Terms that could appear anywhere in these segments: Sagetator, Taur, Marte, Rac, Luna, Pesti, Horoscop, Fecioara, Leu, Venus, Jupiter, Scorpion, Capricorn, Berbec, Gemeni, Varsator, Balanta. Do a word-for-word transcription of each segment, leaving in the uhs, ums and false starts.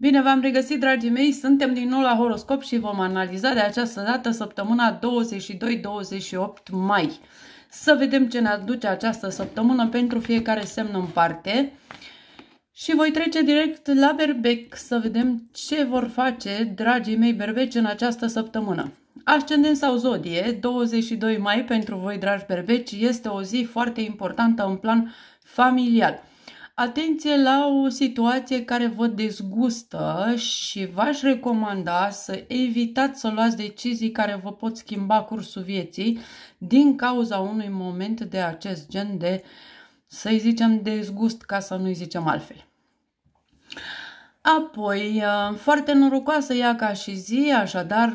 Bine v-am regăsit, dragii mei, suntem din nou la horoscop și vom analiza de această dată săptămâna douăzeci și doi douăzeci și opt mai. Să vedem ce ne aduce această săptămână pentru fiecare semn în parte. Și voi trece direct la Berbec să vedem ce vor face, dragii mei, berbeci în această săptămână. Ascendent sau zodie, douăzeci și doi mai pentru voi, dragi berbeci, este o zi foarte importantă în plan familial. Atenție la o situație care vă dezgustă și v-aș recomanda să evitați să luați decizii care vă pot schimba cursul vieții din cauza unui moment de acest gen de, să-i zicem, dezgust, ca să nu-i zicem altfel. Apoi, foarte norocoasă ea ca și zi, așadar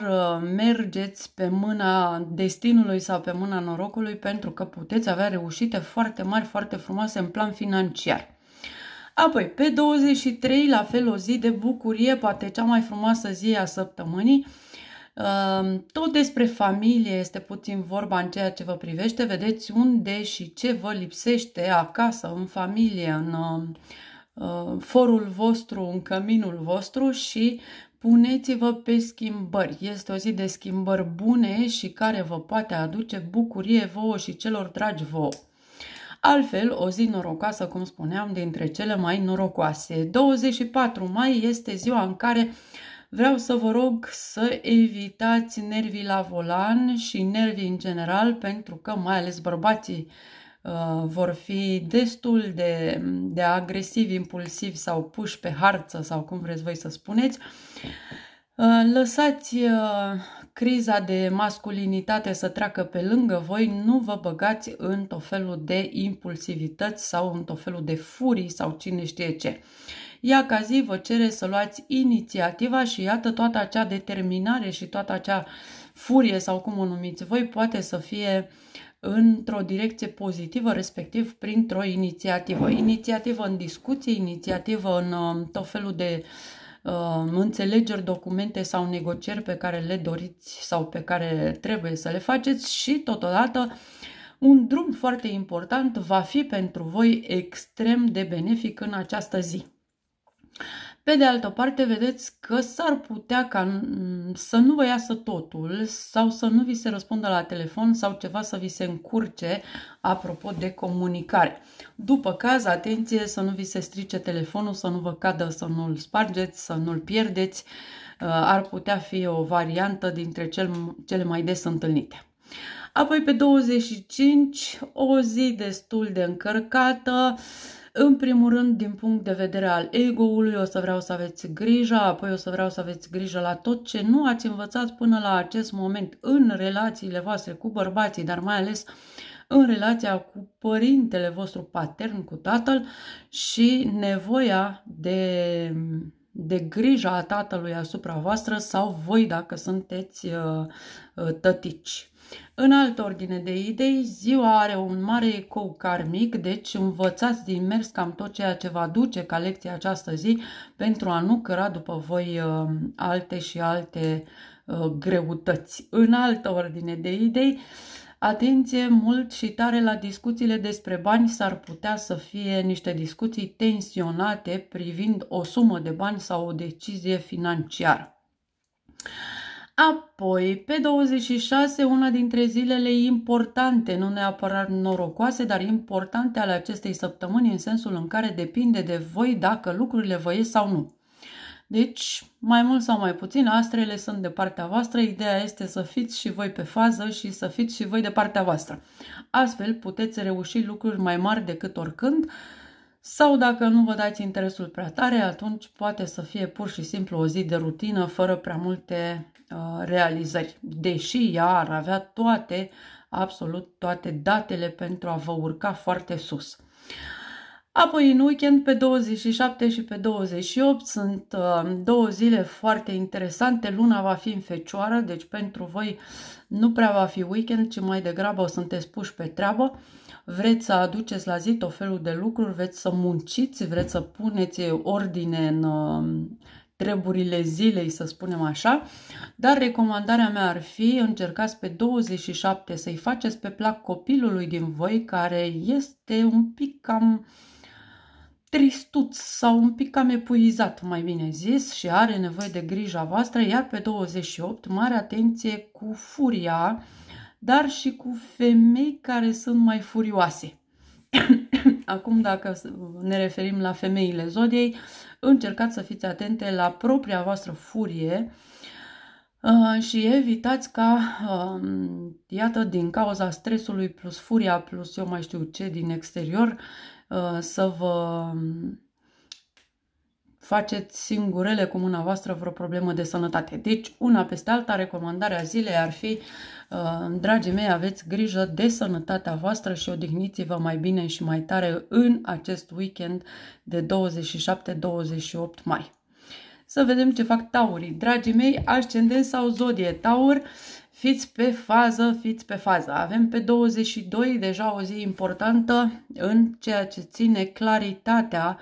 mergeți pe mâna destinului sau pe mâna norocului pentru că puteți avea reușite foarte mari, foarte frumoase în plan financiar. Apoi, pe douăzeci și trei, la fel o zi de bucurie, poate cea mai frumoasă zi a săptămânii. Tot despre familie este puțin vorba în ceea ce vă privește. Vedeți unde și ce vă lipsește acasă, în familie, în forul vostru, în căminul vostru și puneți-vă pe schimbări. Este o zi de schimbări bune și care vă poate aduce bucurie vouă și celor dragi vouă. Altfel, o zi norocoasă, cum spuneam, dintre cele mai norocoase. douăzeci și patru mai este ziua în care vreau să vă rog să evitați nervii la volan și nervii în general, pentru că mai ales bărbații uh, vor fi destul de, de agresivi, impulsivi sau puși pe harță sau cum vreți voi să spuneți. Uh, lăsați uh, criza de masculinitate să treacă pe lângă voi, nu vă băgați în tot felul de impulsivități sau în tot felul de furii sau cine știe ce. Ea ca zi vă cere să luați inițiativa și iată toată acea determinare și toată acea furie sau cum o numiți voi poate să fie într-o direcție pozitivă, respectiv printr-o inițiativă. Inițiativă în discuții, inițiativă în tot felul de uh, înțelegeri, documente sau negocieri pe care le doriți sau pe care trebuie să le faceți și totodată un drum foarte important va fi pentru voi extrem de benefic în această zi. Pe de altă parte, vedeți că s-ar putea ca să nu vă iasă totul sau să nu vi se răspundă la telefon sau ceva să vi se încurce apropo de comunicare. După caz, atenție să nu vi se strice telefonul, să nu vă cadă, să nu-l spargeți, să nu-l pierdeți. Ar putea fi o variantă dintre cele mai des întâlnite. Apoi pe douăzeci și cinci, o zi destul de încărcată. În primul rând, din punct de vedere al ego-ului, o să vreau să aveți grijă, apoi o să vreau să aveți grijă la tot ce nu ați învățat până la acest moment în relațiile voastre cu bărbații, dar mai ales în relația cu părintele vostru patern, cu tatăl și nevoia de, de grijă a tatălui asupra voastră sau voi dacă sunteți tătici. În altă ordine de idei, ziua are un mare ecou karmic, deci învățați din mers cam tot ceea ce vă aduce ca lecție această zi pentru a nu căra după voi uh, alte și alte uh, greutăți. În altă ordine de idei, atenție mult și tare la discuțiile despre bani, s-ar putea să fie niște discuții tensionate privind o sumă de bani sau o decizie financiară. Apoi, pe douăzeci și șase, una dintre zilele importante, nu neapărat norocoase, dar importante ale acestei săptămâni, în sensul în care depinde de voi dacă lucrurile vă ies sau nu. Deci, mai mult sau mai puțin, astrele sunt de partea voastră, ideea este să fiți și voi pe fază și să fiți și voi de partea voastră. Astfel, puteți reuși lucruri mai mari decât oricând. Sau dacă nu vă dați interesul prea tare, atunci poate să fie pur și simplu o zi de rutină, fără prea multe uh, realizări. Deși ea ar avea toate, absolut toate datele pentru a vă urca foarte sus. Apoi în weekend pe douăzeci și șapte și pe douăzeci și opt sunt uh, două zile foarte interesante. Luna va fi în Fecioară, deci pentru voi nu prea va fi weekend, ci mai degrabă o sunteți puși pe treabă. Vreți să aduceți la zi tot felul de lucruri, vreți să munciți, vreți să puneți ordine în treburile zilei, să spunem așa, dar recomandarea mea ar fi încercați pe douăzeci și șapte să-i faceți pe plac copilului din voi care este un pic cam tristuț sau un pic cam epuizat, mai bine zis, și are nevoie de grija voastră, iar pe douăzeci și opt, mare atenție cu furia, dar și cu femei care sunt mai furioase. Acum, dacă ne referim la femeile zodiei, încercați să fiți atente la propria voastră furie și evitați ca, iată, din cauza stresului plus furia plus eu mai știu ce din exterior, să vă faceți singurele cu mâna voastră vreo problemă de sănătate. Deci, una peste alta, recomandarea zilei ar fi, dragii mei, aveți grijă de sănătatea voastră și odihniți-vă mai bine și mai tare în acest weekend de douăzeci și șapte douăzeci și opt mai. Să vedem ce fac taurii. Dragii mei, ascendent sau zodie taur, fiți pe fază, fiți pe fază. Avem pe douăzeci și doi deja o zi importantă în ceea ce ține claritatea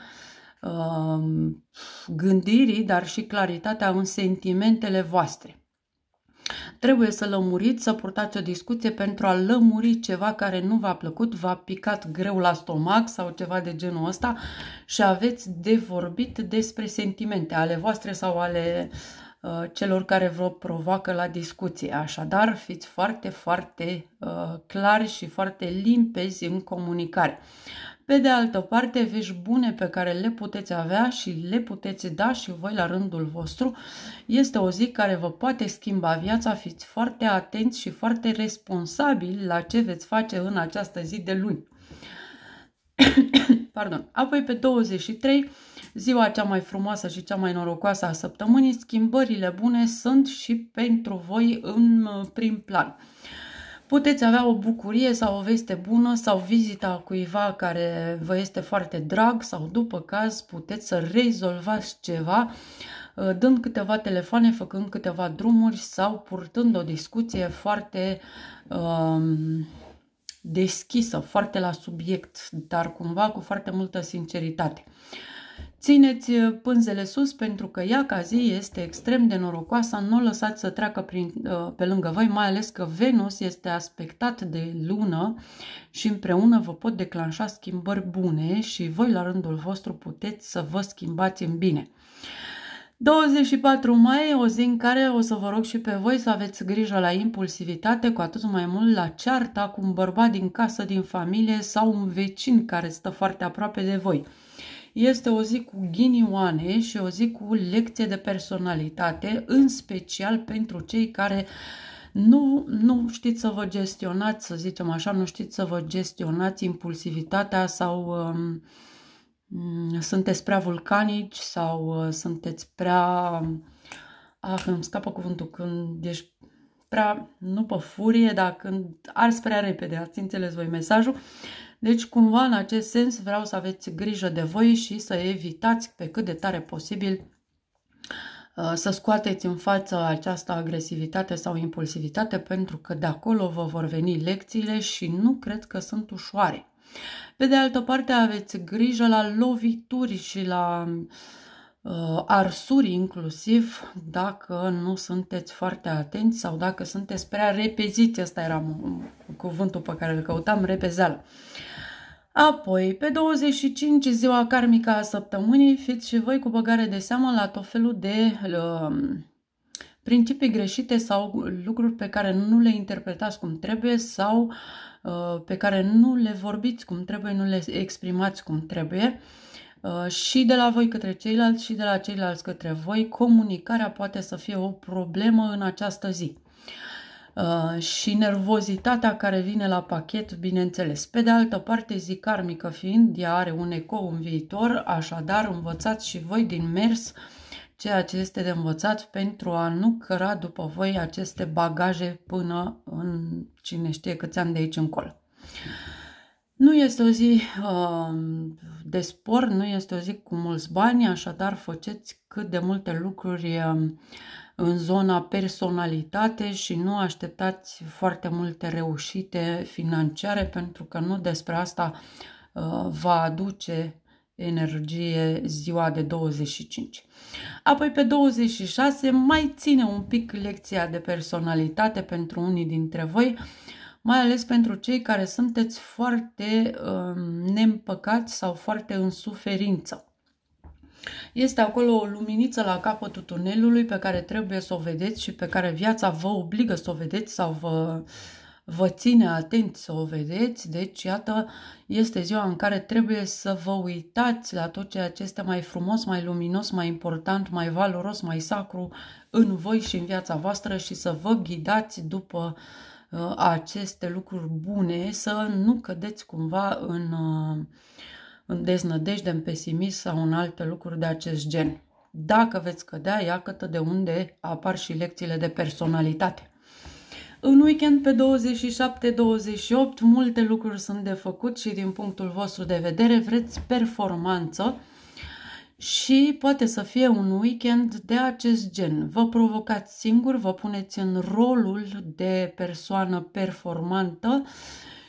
uh, gândirii, dar și claritatea în sentimentele voastre. Trebuie să lămuriți, să purtați o discuție pentru a lămuri ceva care nu v-a plăcut, v-a picat greu la stomac sau ceva de genul ăsta și aveți de vorbit despre sentimente ale voastre sau ale uh, celor care vă provoacă la discuție. Așadar, fiți foarte, foarte uh, clari și foarte limpezi în comunicare. Pe de altă parte, vești bune pe care le puteți avea și le puteți da și voi la rândul vostru. Este o zi care vă poate schimba viața. Fiți foarte atenți și foarte responsabili la ce veți face în această zi de luni. Pardon. Apoi pe douăzeci și trei, ziua cea mai frumoasă și cea mai norocoasă a săptămânii, schimbările bune sunt și pentru voi în prim plan. Puteți avea o bucurie sau o veste bună sau vizita cuiva care vă este foarte drag sau, după caz, puteți să rezolvați ceva dând câteva telefoane, făcând câteva drumuri sau purtând o discuție foarte um, deschisă, foarte la subiect, dar cumva cu foarte multă sinceritate. Țineți pânzele sus pentru că ea ca zi este extrem de norocoasă, nu o lăsați să treacă prin, pe lângă voi, mai ales că Venus este aspectat de Lună și împreună vă pot declanșa schimbări bune și voi la rândul vostru puteți să vă schimbați în bine. douăzeci și patru mai, o zi în care o să vă rog și pe voi să aveți grijă la impulsivitate, cu atât mai mult la cearta cu un bărbat din casă, din familie sau un vecin care stă foarte aproape de voi. Este o zi cu ghinioane și o zi cu lecție de personalitate, în special pentru cei care nu, nu știți să vă gestionați, să zicem așa, nu știți să vă gestionați impulsivitatea sau um, sunteți prea vulcanici sau uh, sunteți prea... Ah, îmi scapă cuvântul când ești prea, nu pe furie, dar când arzi prea repede, ați înțeles voi mesajul. Deci, cumva, în acest sens, vreau să aveți grijă de voi și să evitați pe cât de tare posibil să scoateți în față această agresivitate sau impulsivitate, pentru că de acolo vă vor veni lecțiile și nu cred că sunt ușoare. Pe de altă parte, aveți grijă la lovituri și la arsuri inclusiv, dacă nu sunteți foarte atenți sau dacă sunteți prea repeziți. Asta era cuvântul pe care îl căutam, repezeală. Apoi, pe douăzeci și cinci, ziua karmică a săptămânii, fiți și voi cu băgare de seamă la tot felul de uh, principii greșite sau lucruri pe care nu le interpretați cum trebuie sau uh, pe care nu le vorbiți cum trebuie, nu le exprimați cum trebuie. Și de la voi către ceilalți și de la ceilalți către voi, comunicarea poate să fie o problemă în această zi. Și nervozitatea care vine la pachet, bineînțeles. Pe de altă parte, zi karmică fiind, ea are un ecou în viitor, așadar învățați și voi din mers ceea ce este de învățat pentru a nu căra după voi aceste bagaje până în cine știe câți ani de aici încolo. Nu este o zi uh, de spor, nu este o zi cu mulți bani, așadar faceți cât de multe lucruri în zona personalitate și nu așteptați foarte multe reușite financiare, pentru că nu despre asta uh, va aduce energie ziua de douăzeci și cinci. Apoi pe douăzeci și șase mai ține un pic lecția de personalitate pentru unii dintre voi. mai ales pentru cei care sunteți foarte um, neîmpăcați sau foarte în suferință. Este acolo o luminiță la capătul tunelului pe care trebuie să o vedeți și pe care viața vă obligă să o vedeți sau vă, vă ține atenți să o vedeți. Deci, iată, este ziua în care trebuie să vă uitați la tot ceea ce este mai frumos, mai luminos, mai important, mai valoros, mai sacru în voi și în viața voastră și să vă ghidați după uh, aceste lucruri bune, să nu cădeți cumva în... Uh, în deznădejde, în pesimism sau în alte lucruri de acest gen. Dacă veți cădea, iată de unde apar și lecțiile de personalitate. În weekend pe douăzeci și șapte douăzeci și opt multe lucruri sunt de făcut și din punctul vostru de vedere vreți performanță și poate să fie un weekend de acest gen. Vă provocați singur, vă puneți în rolul de persoană performantă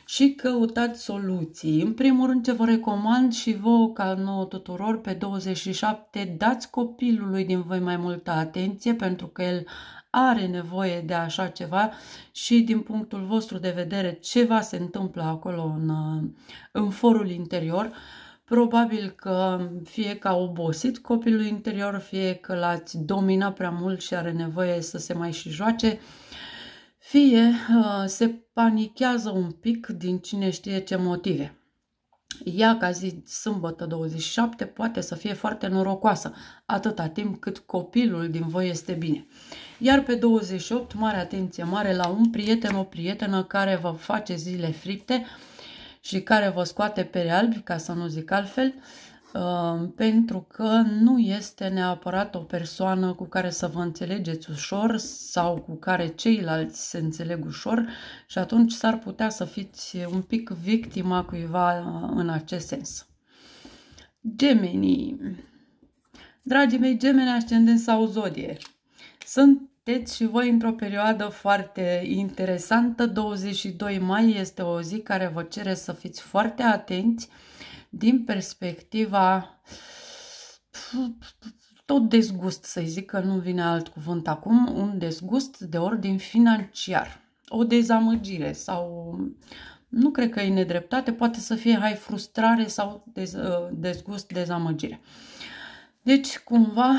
și căutați soluții. În primul rând ce vă recomand și vouă ca nouă tuturor pe douăzeci și șapte, dați copilului din voi mai multă atenție pentru că el are nevoie de așa ceva și din punctul vostru de vedere ceva se întâmplă acolo în, în forul interior. Probabil că fie că a obosit copilul interior, fie că l-ați dominat prea mult și are nevoie să se mai și joace, fie uh, se panichează un pic din cine știe ce motive. Ea, ca zi sâmbătă douăzeci și șapte, poate să fie foarte norocoasă, atâta timp cât copilul din voi este bine. Iar pe douăzeci și opt, mare atenție mare la un prieten, o prietenă care vă face zile fripte și care vă scoate pe albi, ca să nu zic altfel, Uh, pentru că nu este neapărat o persoană cu care să vă înțelegeți ușor sau cu care ceilalți se înțeleg ușor și atunci s-ar putea să fiți un pic victima cuiva în acest sens. Gemeni. Dragii mei gemeni, ascendent sau zodie, sunteți și voi într-o perioadă foarte interesantă. douăzeci și doi mai este o zi care vă cere să fiți foarte atenți din perspectiva, tot dezgust să-i zic că nu vine alt cuvânt acum, un dezgust de ordin financiar, o dezamăgire sau nu cred că e nedreptate, poate să fie hai frustrare sau dez, dezgust, dezamăgire. Deci cumva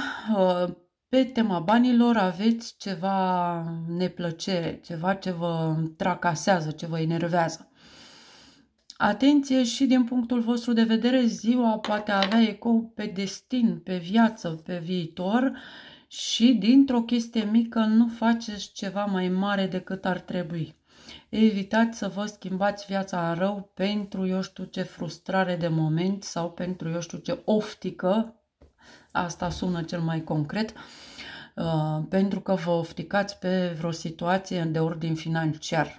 pe tema banilor aveți ceva neplăcere, ceva ce vă tracasează, ce vă enervează. Atenție și din punctul vostru de vedere, ziua poate avea ecou pe destin, pe viață, pe viitor și dintr-o chestie mică nu faceți ceva mai mare decât ar trebui. Evitați să vă schimbați viața în rău pentru eu știu ce frustrare de moment sau pentru eu știu ce oftică, asta sună cel mai concret, pentru că vă ofticați pe vreo situație de ordin financiar.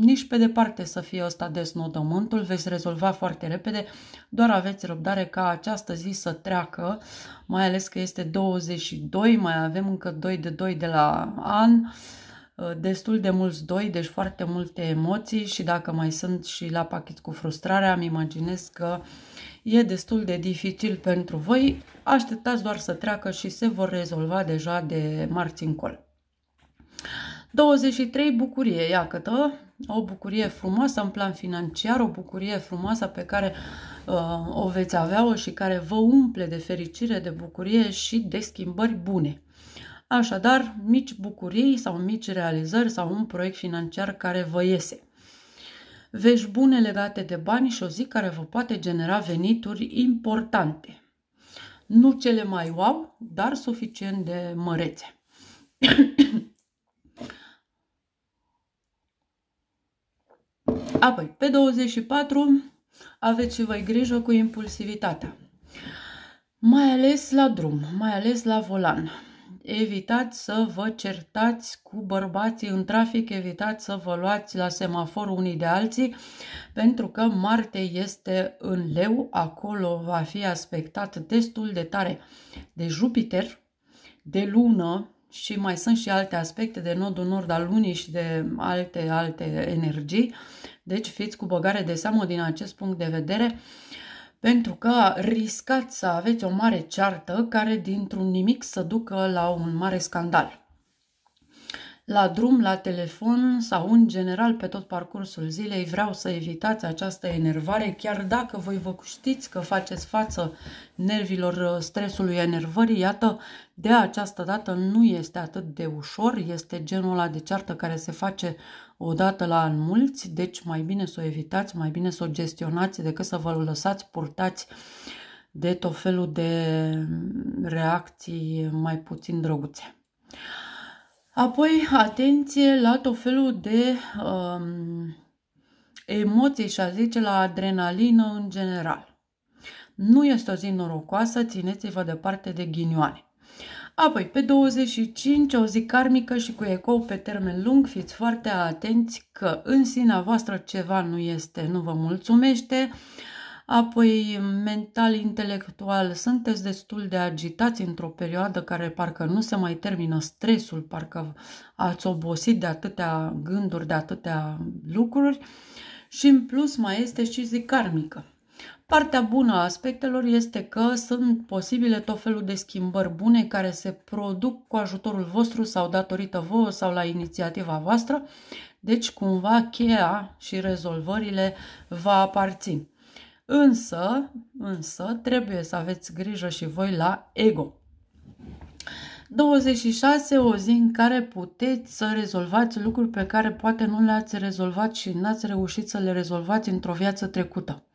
Nici pe departe să fie ăsta desnodământul, veți rezolva foarte repede, doar aveți răbdare ca această zi să treacă, mai ales că este douăzeci și doi, mai avem încă doi de doi de la an, destul de mulți doi, deci foarte multe emoții și dacă mai sunt și la pachet cu frustrarea, îmi imaginez că e destul de dificil pentru voi, așteptați doar să treacă și se vor rezolva deja de marți încolo. douăzeci și trei, bucurie, iată, o bucurie frumoasă în plan financiar, o bucurie frumoasă pe care uh, o veți avea-o și care vă umple de fericire, de bucurie și de schimbări bune. Așadar, mici bucurii sau mici realizări sau un proiect financiar care vă iese. Vești bune legate de bani și o zi care vă poate genera venituri importante. Nu cele mai wow, dar suficient de mărețe. Apoi, pe douăzeci și patru aveți și voi grijă cu impulsivitatea. Mai ales la drum, mai ales la volan. Evitați să vă certați cu bărbații în trafic, evitați să vă luați la semafor unii de alții, pentru că Marte este în Leu, acolo va fi aspectat destul de tare de Jupiter, de Lună și mai sunt și alte aspecte de nodul nord al Lunii și de alte, alte energii, deci fiți cu băgare de seamă din acest punct de vedere. Pentru că riscați să aveți o mare ceartă care dintr-un nimic să ducă la un mare scandal. la drum, la telefon sau în general pe tot parcursul zilei. Vreau să evitați această enervare, chiar dacă voi vă știți că faceți față nervilor, stresului, enervării. Iată, de această dată nu este atât de ușor, este genul ăla de ceartă care se face odată la mulți, deci mai bine să o evitați, mai bine să o gestionați decât să vă lăsați purtați de tot felul de reacții mai puțin drăguțe. Apoi, atenție la tot felul de um, emoții și a zice la adrenalină în general. Nu este o zi norocoasă, țineți-vă departe de ghinioane. Apoi, pe douăzeci și cinci, o zi karmică și cu ecou pe termen lung, fiți foarte atenți că în sinea voastră ceva nu este, nu vă mulțumește. Apoi, mental, intelectual, sunteți destul de agitați într-o perioadă care parcă nu se mai termină stresul, parcă ați obosit de atâtea gânduri, de atâtea lucruri și în plus mai este și zi karmică. Partea bună a aspectelor este că sunt posibile tot felul de schimbări bune care se produc cu ajutorul vostru sau datorită vouă sau la inițiativa voastră, deci cumva cheia și rezolvările vă aparțin. Însă, însă, trebuie să aveți grijă și voi la ego. douăzeci și șase, o zi în care puteți să rezolvați lucruri pe care poate nu le-ați rezolvat și n-ați reușit să le rezolvați într-o viață trecută.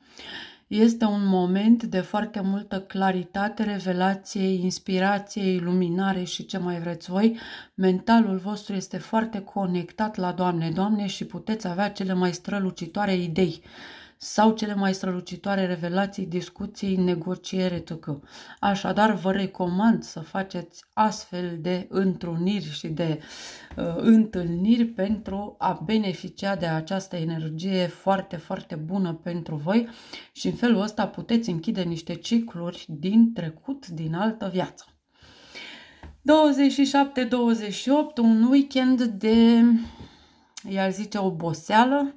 Este un moment de foarte multă claritate, revelație, inspirație, iluminare și ce mai vreți voi. Mentalul vostru este foarte conectat la Doamne, Doamne și puteți avea cele mai strălucitoare idei sau cele mai strălucitoare revelații, discuții, negociere, et cetera. Așadar, vă recomand să faceți astfel de întruniri și de uh, întâlniri pentru a beneficia de această energie foarte, foarte bună pentru voi și în felul ăsta puteți închide niște cicluri din trecut, din altă viață. douăzeci și șapte douăzeci și opt, un weekend de, i-ar zice, oboseală,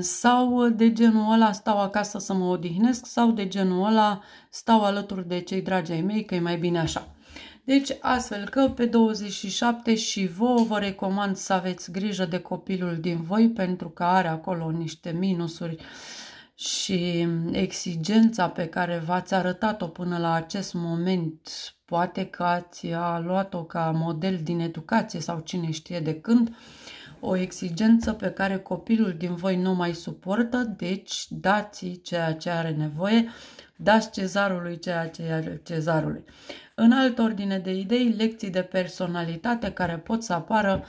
sau de genul ăla stau acasă să mă odihnesc sau de genul ăla stau alături de cei dragi ai mei că e mai bine așa. Deci astfel că pe douăzeci și șapte și vouă vă recomand să aveți grijă de copilul din voi pentru că are acolo niște minusuri și exigența pe care v-ați arătat-o până la acest moment poate că ați luat-o ca model din educație sau cine știe de când. O exigență pe care copilul din voi nu mai suportă, deci dați-i ceea ce are nevoie, dați cezarului ceea ce are cezarului. În altă ordine de idei, lecții de personalitate care pot să apară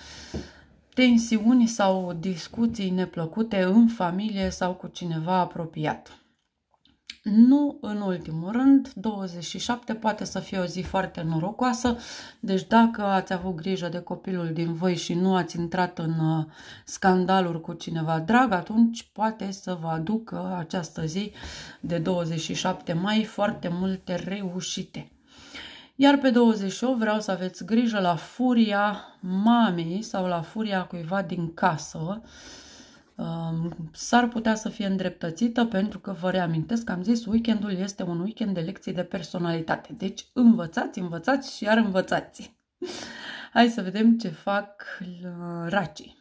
tensiuni sau discuții neplăcute în familie sau cu cineva apropiat. Nu în ultimul rând, douăzeci și șapte poate să fie o zi foarte norocoasă, deci dacă ați avut grijă de copilul din voi și nu ați intrat în scandaluri cu cineva drag, atunci poate să vă aducă această zi de douăzeci și șapte mai foarte multe reușite. Iar pe douăzeci și opt vreau să aveți grijă la furia mamei sau la furia cuiva din casă. S-ar putea să fie îndreptățită pentru că vă reamintesc că am zis weekendul este un weekend de lecții de personalitate. Deci învățați, învățați și iar învățați. Hai să vedem ce fac racii.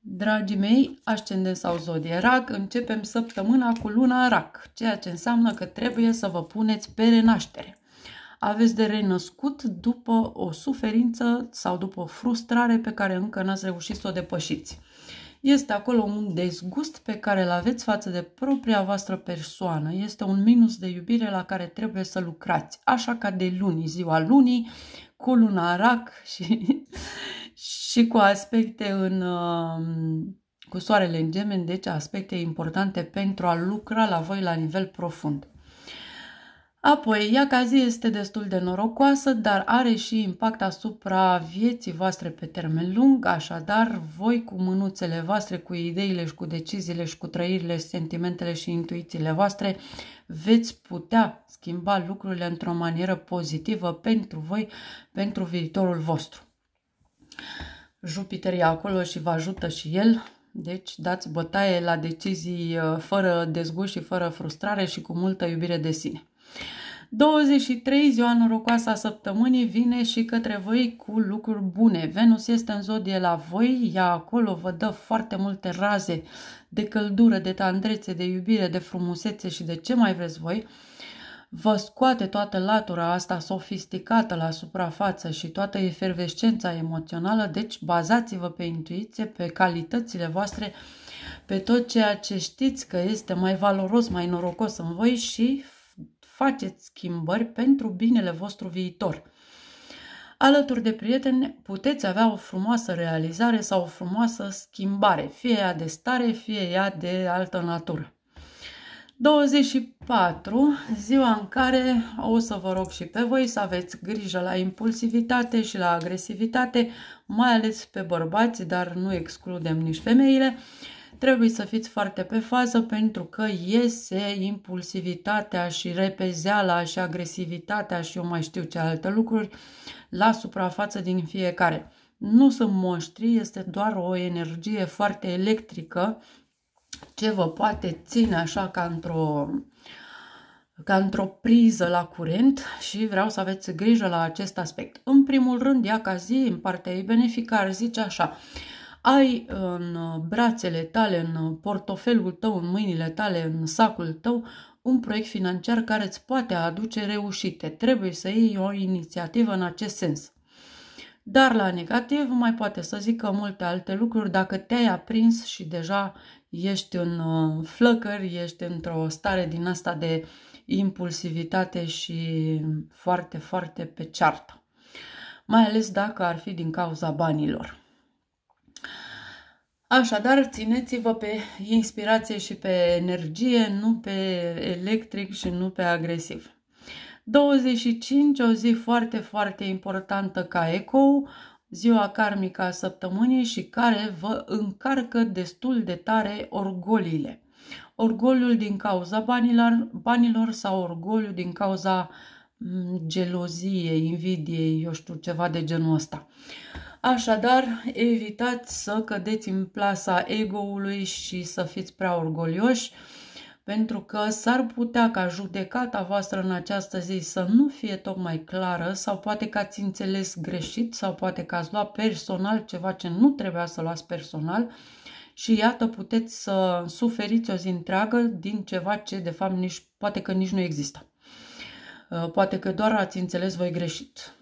Dragii mei, ascendent sau zodie Rac, începem săptămâna cu luna Rac, ceea ce înseamnă că trebuie să vă puneți pe renaștere. Aveți de renăscut după o suferință sau după o frustrare pe care încă n-ați reușit să o depășiți. Este acolo un dezgust pe care îl aveți față de propria voastră persoană. Este un minus de iubire la care trebuie să lucrați. Așa ca de luni, ziua lunii, cu luna Rac și, și cu aspecte în, cu soarele în Gemeni, deci aspecte importante pentru a lucra la voi la nivel profund. Apoi, ea ca zi este destul de norocoasă, dar are și impact asupra vieții voastre pe termen lung, așadar voi cu mânuțele voastre, cu ideile și cu deciziile și cu trăirile, sentimentele și intuițiile voastre, veți putea schimba lucrurile într-o manieră pozitivă pentru voi, pentru viitorul vostru. Jupiter e acolo și vă ajută și el. Deci dați bătaie la decizii fără dezgust și fără frustrare și cu multă iubire de sine. douăzeci și trei, ziua norocoasă a săptămânii, vine și către voi cu lucruri bune. Venus este în zodie la voi, ea acolo vă dă foarte multe raze de căldură, de tandrețe, de iubire, de frumusețe și de ce mai vreți voi. Vă scoate toată latura asta sofisticată la suprafață și toată efervescența emoțională, deci bazați-vă pe intuiție, pe calitățile voastre, pe tot ceea ce știți că este mai valoros, mai norocos în voi și faceți schimbări pentru binele vostru viitor. Alături de prieteni puteți avea o frumoasă realizare sau o frumoasă schimbare, fie ea de stare, fie ea de altă natură. douăzeci și patru, ziua în care o să vă rog și pe voi să aveți grijă la impulsivitate și la agresivitate, mai ales pe bărbați, dar nu excludem nici femeile. Trebuie să fiți foarte pe fază pentru că iese impulsivitatea și repezeala și agresivitatea și eu mai știu ce alte lucruri la suprafață din fiecare. Nu sunt monștri, este doar o energie foarte electrică ce vă poate ține așa ca într-o ca într-o priză la curent și vreau să aveți grijă la acest aspect. În primul rând, ea ca zi, în partea ei benefică, ar zice așa: ai în brațele tale, în portofelul tău, în mâinile tale, în sacul tău, un proiect financiar care îți poate aduce reușite. Trebuie să iei o inițiativă în acest sens. Dar la negativ mai poate să zică multe alte lucruri dacă te-ai aprins și deja ești în flăcări, ești într-o stare din asta de impulsivitate și foarte, foarte pe ceartă. Mai ales dacă ar fi din cauza banilor. Așadar, țineți-vă pe inspirație și pe energie, nu pe electric și nu pe agresiv. douăzeci și cinci, o zi foarte, foarte importantă ca ecou, ziua karmică a săptămânii și care vă încarcă destul de tare orgoliile. Orgoliul din cauza banilor, banilor sau orgoliul din cauza geloziei, invidiei, eu știu, ceva de genul ăsta. Așadar, evitați să cădeți în plasa ego-ului și să fiți prea orgolioși, pentru că s-ar putea ca judecata voastră în această zi să nu fie tocmai clară sau poate că ați înțeles greșit sau poate că ați luat personal ceva ce nu trebuia să luați personal și iată puteți să suferiți o zi întreagă din ceva ce de fapt nici, poate că nici nu există. Poate că doar ați înțeles voi greșit.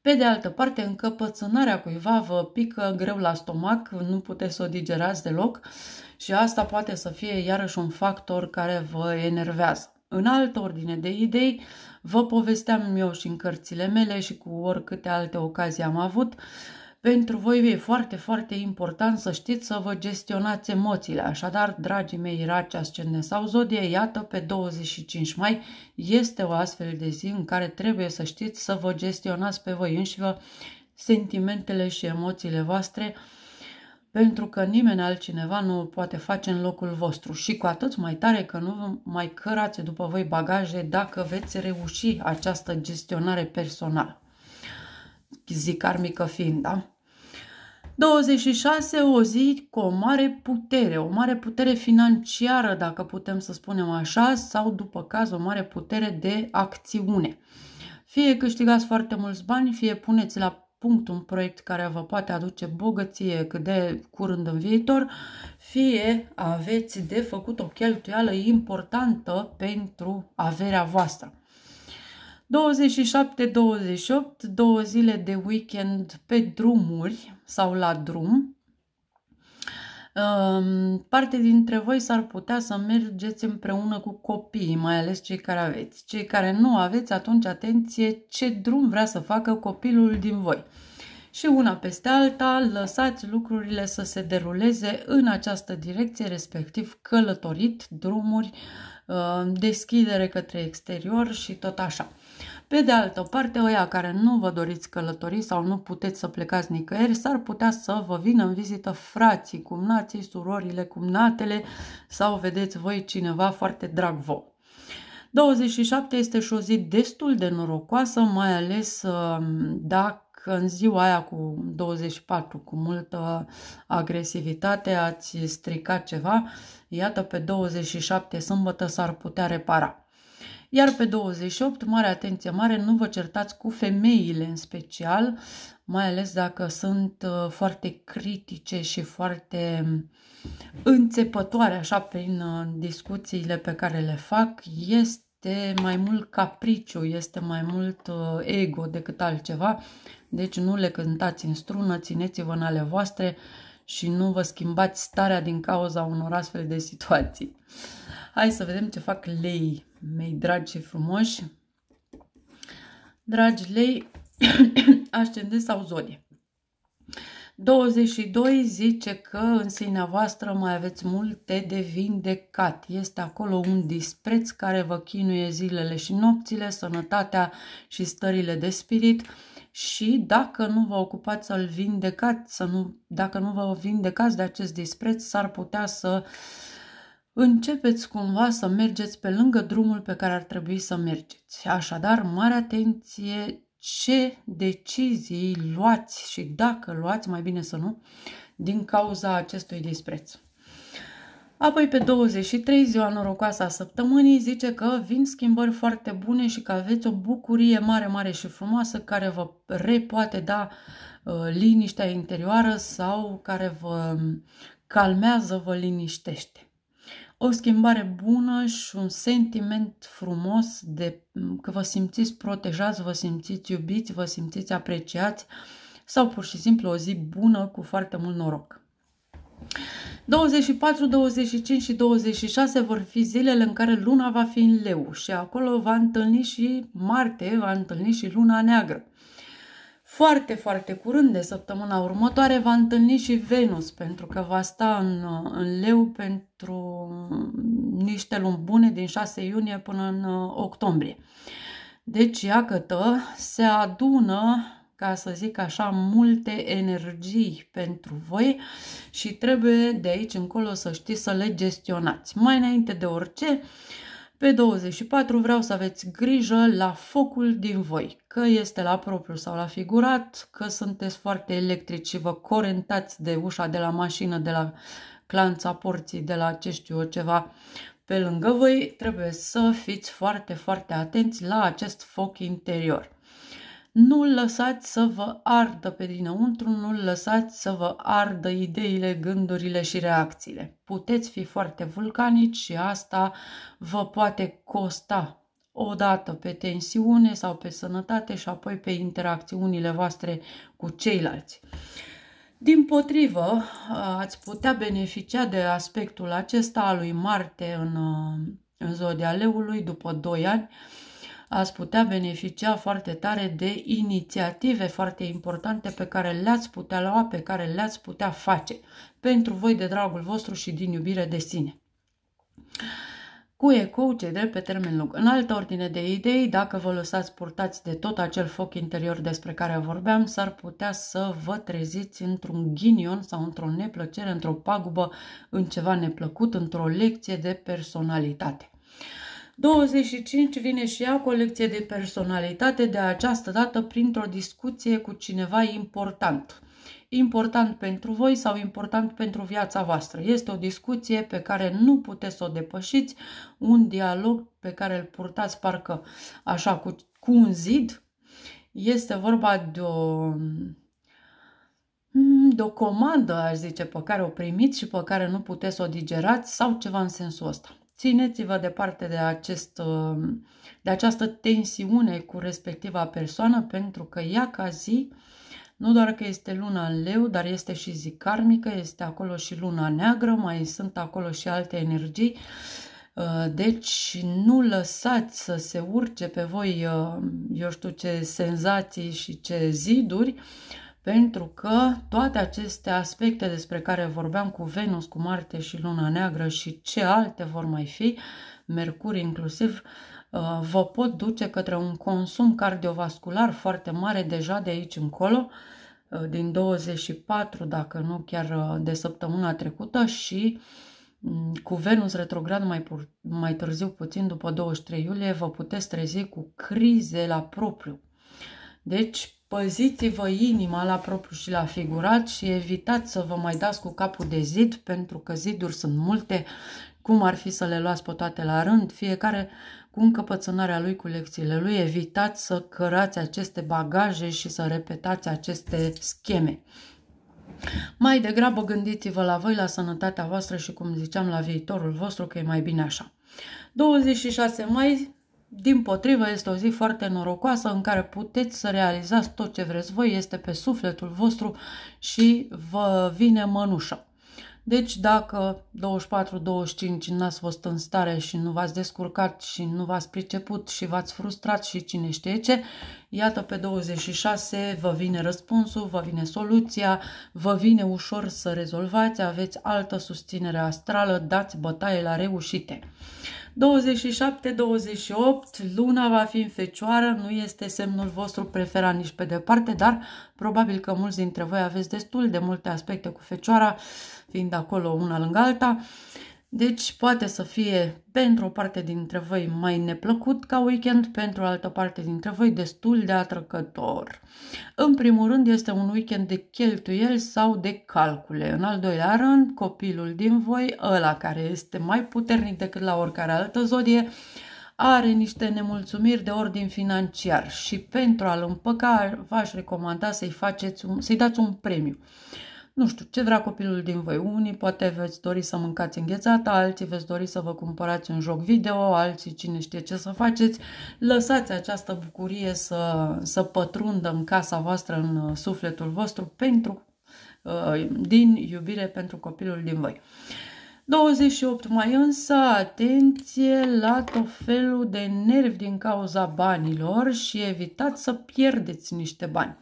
Pe de altă parte, încăpățânarea cuiva vă pică greu la stomac, nu puteți să o digerați deloc și asta poate să fie iarăși un factor care vă enervează. În altă ordine de idei, vă povesteam eu și în cărțile mele și cu oricâte alte ocazii am avut, pentru voi e foarte, foarte important să știți să vă gestionați emoțiile. Așadar, dragii mei raci, ascendent sau zodie, iată, pe douăzeci și cinci mai este o astfel de zi în care trebuie să știți să vă gestionați pe voi înșivă sentimentele și emoțiile voastre, pentru că nimeni altcineva nu o poate face în locul vostru. Și cu atât mai tare că nu mai cărați după voi bagaje dacă veți reuși această gestionare personală. Zi karmică fiind, da? douăzeci și șase, o zi cu o mare putere, o mare putere financiară, dacă putem să spunem așa, sau după caz o mare putere de acțiune. Fie câștigați foarte mulți bani, fie puneți la punct un proiect care vă poate aduce bogăție cât de curând în viitor, fie aveți de făcut o cheltuială importantă pentru averea voastră. douăzeci și șapte douăzeci și opt, două zile de weekend pe drumuri sau la drum. Parte dintre voi s-ar putea să mergeți împreună cu copiii, mai ales cei care aveți. Cei care nu aveți, atunci atenție ce drum vrea să facă copilul din voi. Și una peste alta, lăsați lucrurile să se deruleze în această direcție, respectiv călătorit, drumuri, deschidere către exterior și tot așa. Pe de altă parte, oia care nu vă doriți călătorii sau nu puteți să plecați nicăieri, s-ar putea să vă vină în vizită frații, cumnații, surorile, cumnatele sau vedeți voi cineva foarte drag vouă. douăzeci și șapte este și o zi destul de norocoasă, mai ales dacă în ziua aia cu douăzeci și patru, cu multă agresivitate, ați stricat ceva, iată pe douăzeci și șapte sâmbătă s-ar putea repara. Iar pe douăzeci și opt, mare atenție mare, nu vă certați cu femeile în special, mai ales dacă sunt foarte critice și foarte înțepătoare așa prin discuțiile pe care le fac. Este mai mult capriciu, este mai mult ego decât altceva, deci nu le cântați în strună, țineți-vă în ale voastre și nu vă schimbați starea din cauza unor astfel de situații. Hai să vedem ce fac leii mei dragi și frumoși. Dragi lei, ascendent sau zodie. douăzeci și doi zice că în sinea voastră mai aveți multe de vindecat. Este acolo un dispreț care vă chinuie zilele și nopțile, sănătatea și stările de spirit. Și dacă nu vă ocupați să-l vindecați, să nu, dacă nu vă vindecați de acest dispreț, s-ar putea să începeți cumva să mergeți pe lângă drumul pe care ar trebui să mergeți. Așadar, mare atenție ce decizii luați și dacă luați, mai bine să nu, din cauza acestui dispreț. Apoi pe douăzeci și trei, ziua norocoasă a săptămânii, zice că vin schimbări foarte bune și că aveți o bucurie mare, mare și frumoasă care vă repoate da uh, liniștea interioară sau care vă calmează, vă liniștește. O schimbare bună și un sentiment frumos de că vă simțiți protejați, vă simțiți iubiți, vă simțiți apreciați sau pur și simplu o zi bună cu foarte mult noroc. douăzeci și patru, douăzeci și cinci și douăzeci și șase vor fi zilele în care Luna va fi în Leu și acolo va întâlni și Marte, va întâlni și Luna Neagră. Foarte, foarte curând de săptămâna următoare va întâlni și Venus, pentru că va sta în, în Leu pentru niște luni bune din șase iunie până în octombrie. Deci, iată, se adună, ca să zic așa, multe energii pentru voi și trebuie de aici încolo să știți să le gestionați. Mai înainte de orice, pe douăzeci și patru vreau să aveți grijă la focul din voi, că este la propriu sau la figurat, că sunteți foarte electrici și vă corentați de ușa de la mașină, de la clanța porții, de la ce știu eu ceva pe lângă voi, trebuie să fiți foarte, foarte atenți la acest foc interior. Nu-l lăsați să vă ardă pe dinăuntru, nu-l lăsați să vă ardă ideile, gândurile și reacțiile. Puteți fi foarte vulcanici și asta vă poate costa odată pe tensiune sau pe sănătate și apoi pe interacțiunile voastre cu ceilalți. Dimpotrivă, ați putea beneficia de aspectul acesta al lui Marte în, în zodia Leului după doi ani, ați putea beneficia foarte tare de inițiative foarte importante pe care le-ați putea lua, pe care le-ați putea face pentru voi de dragul vostru și din iubire de sine. Cu ecou, ce drept pe termen lung. În altă ordine de idei, dacă vă lăsați purtați de tot acel foc interior despre care vorbeam, s-ar putea să vă treziți într-un ghinion sau într-o neplăcere, într-o pagubă, în ceva neplăcut, într-o lecție de personalitate. douăzeci și cinci vine și ea cu o lecție de personalitate, de această dată printr-o discuție cu cineva important. Important pentru voi sau important pentru viața voastră. Este o discuție pe care nu puteți să o depășiți, un dialog pe care îl purtați parcă așa cu, cu un zid. Este vorba de o... de o comandă, aș zice, pe care o primiți și pe care nu puteți să o digerați sau ceva în sensul ăsta. Țineți-vă departe de, acest, de această tensiune cu respectiva persoană, pentru că ea ca zi, nu doar că este luna în Leu, dar este și zi karmică, este acolo și luna neagră, mai sunt acolo și alte energii. Deci nu lăsați să se urce pe voi, eu știu ce senzații și ce ziduri, pentru că toate aceste aspecte despre care vorbeam cu Venus, cu Marte și Luna Neagră și ce alte vor mai fi, Mercur inclusiv, vă pot duce către un consum cardiovascular foarte mare deja de aici încolo, din douăzeci și patru, dacă nu chiar de săptămâna trecută și cu Venus retrograd mai, pur, mai târziu puțin, după douăzeci și trei iulie, vă puteți trezi cu crize la propriu. Deci, păziți-vă inima la propriu și la figurat și evitați să vă mai dați cu capul de zid, pentru că ziduri sunt multe, cum ar fi să le luați pe toate la rând, fiecare cu încăpățânarea lui, cu lecțiile lui. Evitați să cărați aceste bagaje și să repetați aceste scheme. Mai degrabă gândiți-vă la voi, la sănătatea voastră și, cum ziceam, la viitorul vostru, că e mai bine așa. douăzeci și șase mai, din potrivă, este o zi foarte norocoasă în care puteți să realizați tot ce vreți voi, este pe sufletul vostru și vă vine mănușă. Deci dacă douăzeci și patru douăzeci și cinci n-ați fost în stare și nu v-ați descurcat și nu v-ați priceput și v-ați frustrat și cine știe ce, iată pe douăzeci și șase vă vine răspunsul, vă vine soluția, vă vine ușor să rezolvați, aveți altă susținere astrală, dați bătaie la reușite. douăzeci și șapte douăzeci și opt, Luna va fi în Fecioară, nu este semnul vostru preferat nici pe departe, dar probabil că mulți dintre voi aveți destul de multe aspecte cu Fecioara, fiind acolo una lângă alta. Deci poate să fie pentru o parte dintre voi mai neplăcut ca weekend, pentru o altă parte dintre voi destul de atrăgător. În primul rând este un weekend de cheltuieli sau de calcule. În al doilea rând, copilul din voi, ăla care este mai puternic decât la oricare altă zodie, are niște nemulțumiri de ordin financiar și pentru a-l împăca v-aș recomanda să-i faceți un, să-i dați un premiu. Nu știu, ce vrea copilul din voi. Unii poate veți dori să mâncați înghețată, alții veți dori să vă cumpărați un joc video, alții cine știe ce să faceți. Lăsați această bucurie să, să pătrundă în casa voastră, în sufletul vostru, pentru, din iubire pentru copilul din voi. douăzeci și opt mai însă, atenție la tot felul de nervi din cauza banilor și evitați să pierdeți niște bani.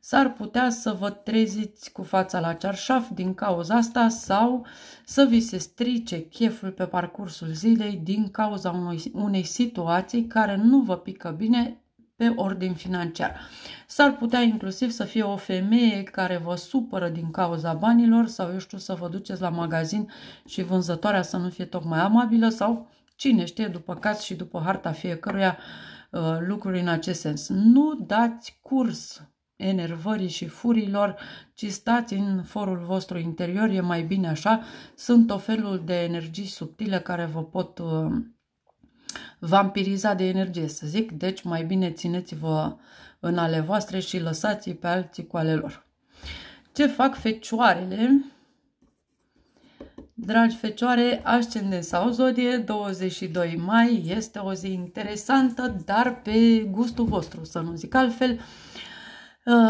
S-ar putea să vă treziți cu fața la cearșaf din cauza asta sau să vi se strice cheful pe parcursul zilei din cauza unui, unei situații care nu vă pică bine pe ordin financiar. S-ar putea inclusiv să fie o femeie care vă supără din cauza banilor sau, eu știu, să vă duceți la magazin și vânzătoarea să nu fie tocmai amabilă sau, cine știe, după caz și după harta fiecăruia, lucruri în acest sens. Nu dați curs enervării și furilor, ci stați în forul vostru interior, e mai bine așa. Sunt o felul de energii subtile care vă pot uh, vampiriza de energie, să zic, deci mai bine țineți-vă în ale voastre și lăsați pe alții cu ale lor. Ce fac fecioarele? Dragi fecioare, ascendent sau zodie, douăzeci și doi mai este o zi interesantă, dar pe gustul vostru, să nu zic altfel.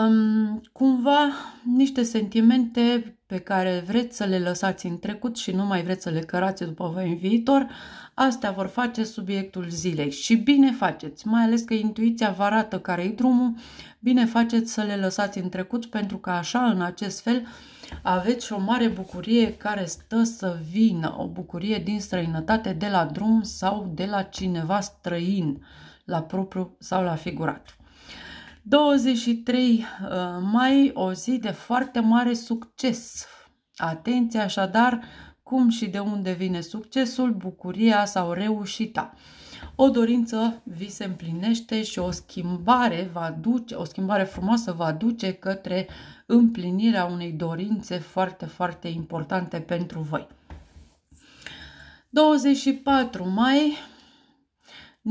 Um, cumva niște sentimente pe care vreți să le lăsați în trecut și nu mai vreți să le cărați după voi în viitor, astea vor face subiectul zilei și bine faceți, mai ales că intuiția vă arată care-i drumul, bine faceți să le lăsați în trecut, pentru că așa, în acest fel, aveți o mare bucurie care stă să vină, o bucurie din străinătate, de la drum sau de la cineva străin, la propriu sau la figurat. douăzeci și trei mai, o zi de foarte mare succes. Atenție așadar cum și de unde vine succesul, bucuria sau reușita. O dorință vi se împlinește și o schimbare va duce, o schimbare frumoasă va duce către împlinirea unei dorințe foarte, foarte importante pentru voi. douăzeci și patru mai.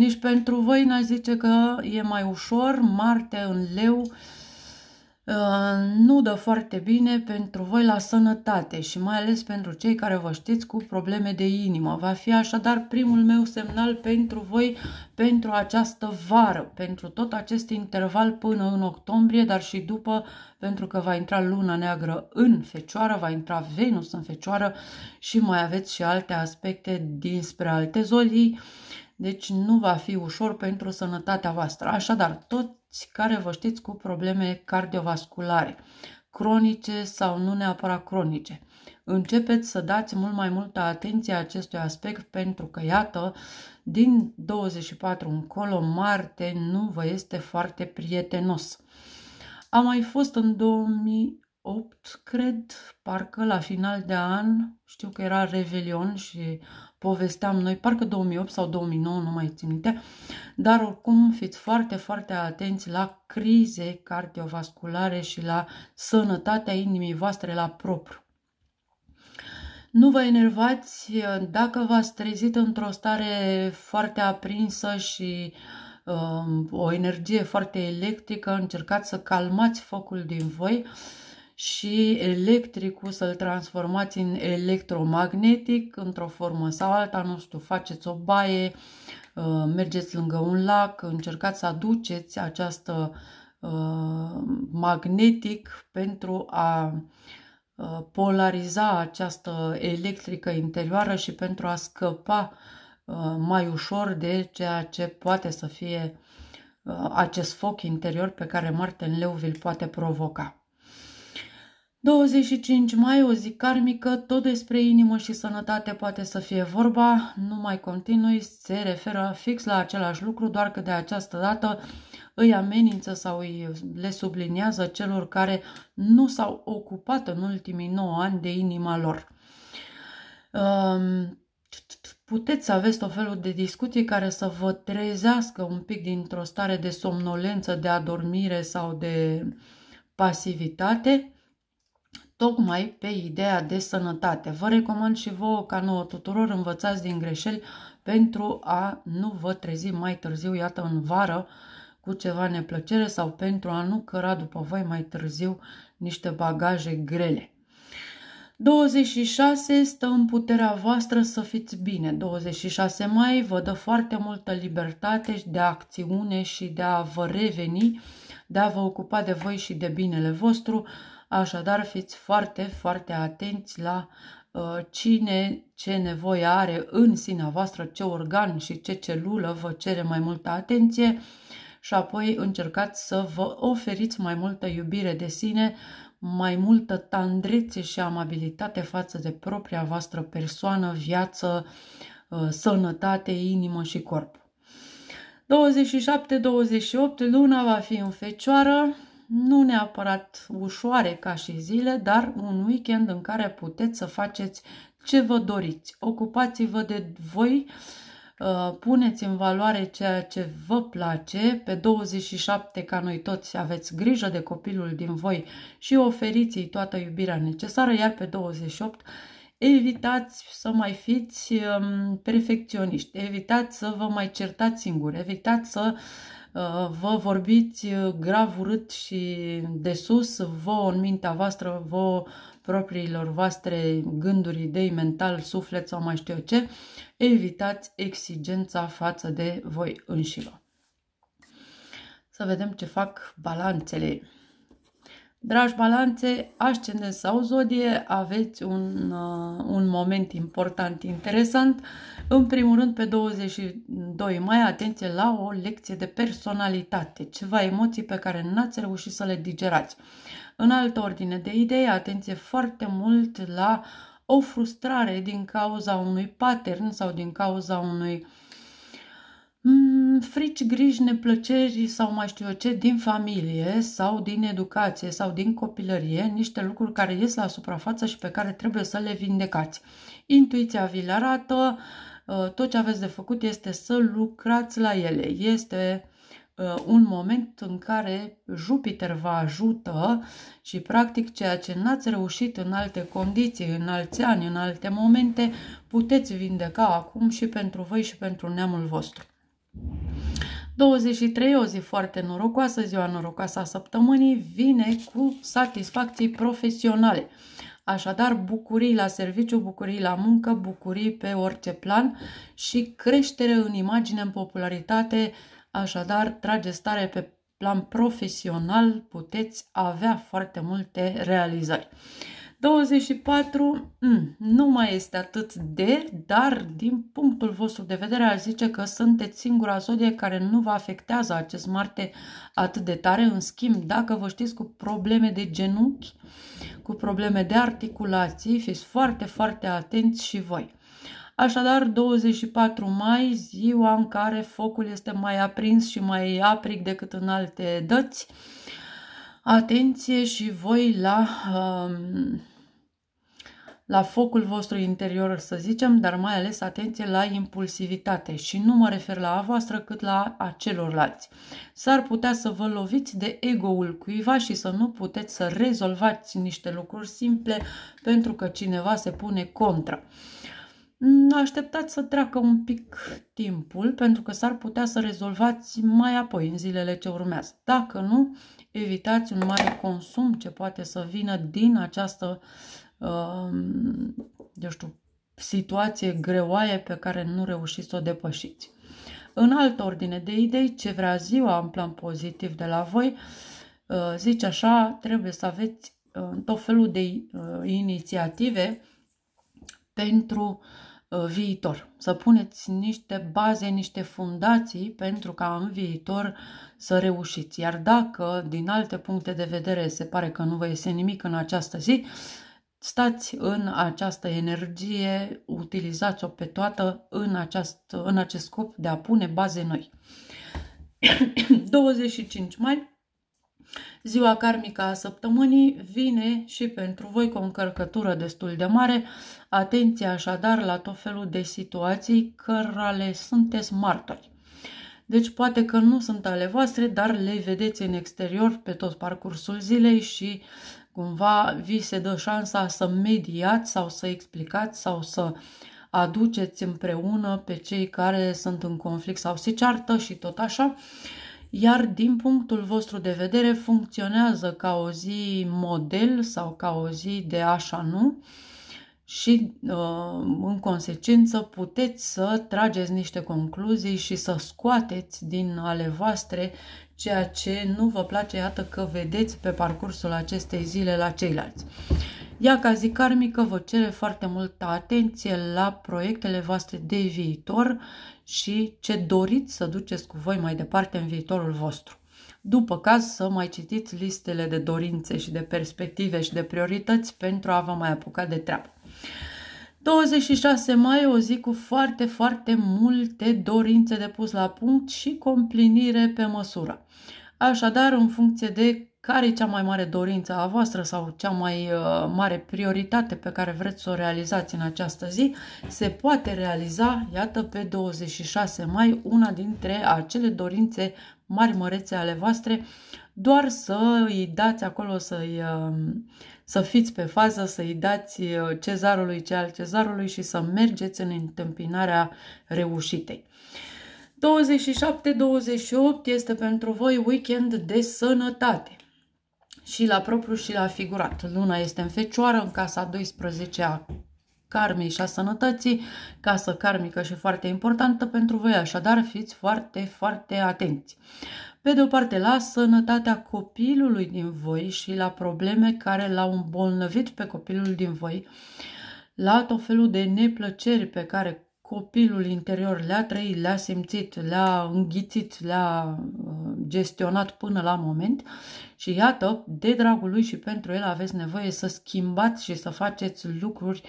Nici pentru voi n-aș zice că e mai ușor. Marte în Leu nu dă foarte bine pentru voi la sănătate și mai ales pentru cei care vă știți cu probleme de inimă. Va fi așadar primul meu semnal pentru voi pentru această vară, pentru tot acest interval până în octombrie, dar și după, pentru că va intra Luna neagră în Fecioară, va intra Venus în Fecioară și mai aveți și alte aspecte dinspre alte zodii. Deci nu va fi ușor pentru sănătatea voastră. Așadar, toți care vă știți cu probleme cardiovasculare, cronice sau nu neapărat cronice, începeți să dați mult mai multă atenție acestui aspect, pentru că, iată, din douăzeci și patru încolo, Marte nu vă este foarte prietenos. A mai fost în două mii opt, cred, parcă la final de an, știu că era Revelion și povesteam noi, parcă două mii opt sau două mii nouă, nu mai țin minte, dar oricum fiți foarte, foarte atenți la crize cardiovasculare și la sănătatea inimii voastre la propriu. Nu vă enervați dacă v-ați trezit într-o stare foarte aprinsă și um, o energie foarte electrică. Încercați să calmați focul din voi și electricul să-l transformați în electromagnetic într-o formă sau alta. Nu știu, faceți o baie, uh, mergeți lângă un lac, încercați să aduceți această uh, magnetic pentru a polariza această electrică interioară și pentru a scăpa mai ușor de ceea ce poate să fie acest foc interior pe care Marte în Leu vi-l poate provoca. douăzeci și cinci mai, o zi karmică, tot despre inimă și sănătate poate să fie vorba, nu mai continui, se referă fix la același lucru, doar că de această dată îi amenință sau îi le subliniază celor care nu s-au ocupat în ultimii nouă ani de inima lor. Puteți să aveți tot felul de discuții care să vă trezească un pic dintr-o stare de somnolență, de adormire sau de pasivitate, tocmai pe ideea de sănătate. Vă recomand și vouă, ca nouă tuturor, învățați din greșeli pentru a nu vă trezi mai târziu, iată, în vară, cu ceva neplăcere sau pentru a nu căra după voi mai târziu niște bagaje grele. douăzeci și șase, stă în puterea voastră să fiți bine. douăzeci și șase mai vă dă foarte multă libertate de acțiune și de a vă reveni, de a vă ocupa de voi și de binele vostru. Așadar, fiți foarte, foarte atenți la uh, cine, ce nevoie are în sinea voastră, ce organ și ce celulă vă cere mai multă atenție și apoi încercați să vă oferiți mai multă iubire de sine, mai multă tandrețe și amabilitate față de propria voastră persoană, viață, uh, sănătate, inimă și corp. douăzeci și șapte douăzeci și opt, luna va fi în Fecioară. Nu neapărat ușoare ca și zile, dar un weekend în care puteți să faceți ce vă doriți. Ocupați-vă de voi, puneți în valoare ceea ce vă place. Pe douăzeci și șapte, ca noi toți, aveți grijă de copilul din voi și oferiți-i toată iubirea necesară, iar pe douăzeci și opt evitați să mai fiți perfecționiști, evitați să vă mai certați singuri, evitați să vă vorbiți grav, urât și de sus, vouă în mintea voastră, vouă propriilor voastre gânduri, idei, mental, suflet sau mai știu eu ce. Evitați exigența față de voi înșivă. Să vedem ce fac balanțele. Dragi balanțe, ascendent sau zodie, aveți un, uh, un moment important, interesant. În primul rând, pe douăzeci și doi mai, atenție la o lecție de personalitate, ceva emoții pe care n-ați reușit să le digerați. În altă ordine de idei, atenție foarte mult la o frustrare din cauza unui pattern sau din cauza unui frici, griji, neplăceri sau mai știu eu ce din familie sau din educație sau din copilărie, niște lucruri care ies la suprafață și pe care trebuie să le vindecați. Intuiția vi le arată, tot ce aveți de făcut este să lucrați la ele. Este un moment în care Jupiter vă ajută și practic ceea ce n-ați reușit în alte condiții, în alți ani, în alte momente, puteți vindeca acum și pentru voi și pentru neamul vostru. douăzeci și trei, o zi foarte norocoasă, ziua norocoasă a săptămânii, vine cu satisfacții profesionale. Așadar, bucurii la serviciu, bucurii la muncă, bucurii pe orice plan și creștere în imagine, în popularitate. Așadar, trageți tare pe plan profesional, puteți avea foarte multe realizări. douăzeci și patru, nu mai este atât de, dar din punctul vostru de vedere aș zice că sunteți singura zodie care nu vă afectează acest Marte atât de tare. În schimb, dacă vă știți cu probleme de genunchi, cu probleme de articulații, fiți foarte, foarte atenți și voi. Așadar, douăzeci și patru mai, ziua în care focul este mai aprins și mai aprig decât în alte dăți. Atenție și voi la um, la focul vostru interior, să zicem, dar mai ales atenție la impulsivitate și nu mă refer la a voastră cât la a celorlalți. S-ar putea să vă loviți de ego-ul cuiva și să nu puteți să rezolvați niște lucruri simple pentru că cineva se pune contra. Așteptați să treacă un pic timpul pentru că s-ar putea să rezolvați mai apoi în zilele ce urmează. Dacă nu, evitați un mare consum ce poate să vină din această eu știu, situație greoaie pe care nu reușiți să o depășiți. În altă ordine de idei, ce vrea ziua în plan pozitiv de la voi, zici așa, trebuie să aveți tot felul de inițiative pentru viitor. Să puneți niște baze, niște fundații pentru ca în viitor să reușiți. Iar dacă din alte puncte de vedere se pare că nu vă iese nimic în această zi, stați în această energie, utilizați-o pe toată în, aceast, în acest scop de a pune baze noi. douăzeci și cinci mai, ziua karmică a săptămânii, vine și pentru voi cu o încărcătură destul de mare. Atenție așadar la tot felul de situații cărora le sunteți martori. Deci poate că nu sunt ale voastre, dar le vedeți în exterior pe tot parcursul zilei și cumva vi se dă șansa să mediați sau să explicați sau să aduceți împreună pe cei care sunt în conflict sau se ceartă și tot așa. Iar din punctul vostru de vedere funcționează ca o zi model sau ca o zi de așa nu și în consecință puteți să trageți niște concluzii și să scoateți din ale voastre ceea ce nu vă place, iată că vedeți pe parcursul acestei zile la ceilalți. Ea, ca zi karmică, vă cere foarte multă atenție la proiectele voastre de viitor și ce doriți să duceți cu voi mai departe în viitorul vostru. După caz, să mai citiți listele de dorințe și de perspective și de priorități pentru a vă mai apuca de treabă. douăzeci și șase mai, o zi cu foarte, foarte multe dorințe de pus la punct și cu împlinire pe măsură. Așadar, în funcție de care e cea mai mare dorință a voastră sau cea mai uh, mare prioritate pe care vreți să o realizați în această zi, se poate realiza, iată, pe douăzeci și șase mai, una dintre acele dorințe mari mărețe ale voastre, doar să îi dați acolo, să-i... Uh, Să fiți pe fază, să-i dați cezarului ce al cezarului și să mergeți în întâmpinarea reușitei. douăzeci și șapte douăzeci și opt este pentru voi weekend de sănătate. Și la propriu și la figurat. Luna este în Fecioară, în casa a douăsprezecea karmei și a sănătății. Casă karmică și foarte importantă pentru voi, așadar fiți foarte, foarte atenți. Pe de o parte la sănătatea copilului din voi și la probleme care l-au îmbolnăvit pe copilul din voi, la tot felul de neplăceri pe care copilul interior le-a trăit, le-a simțit, le-a înghițit, le-a gestionat până la moment și iată, de dragul lui și pentru el aveți nevoie să schimbați și să faceți lucruri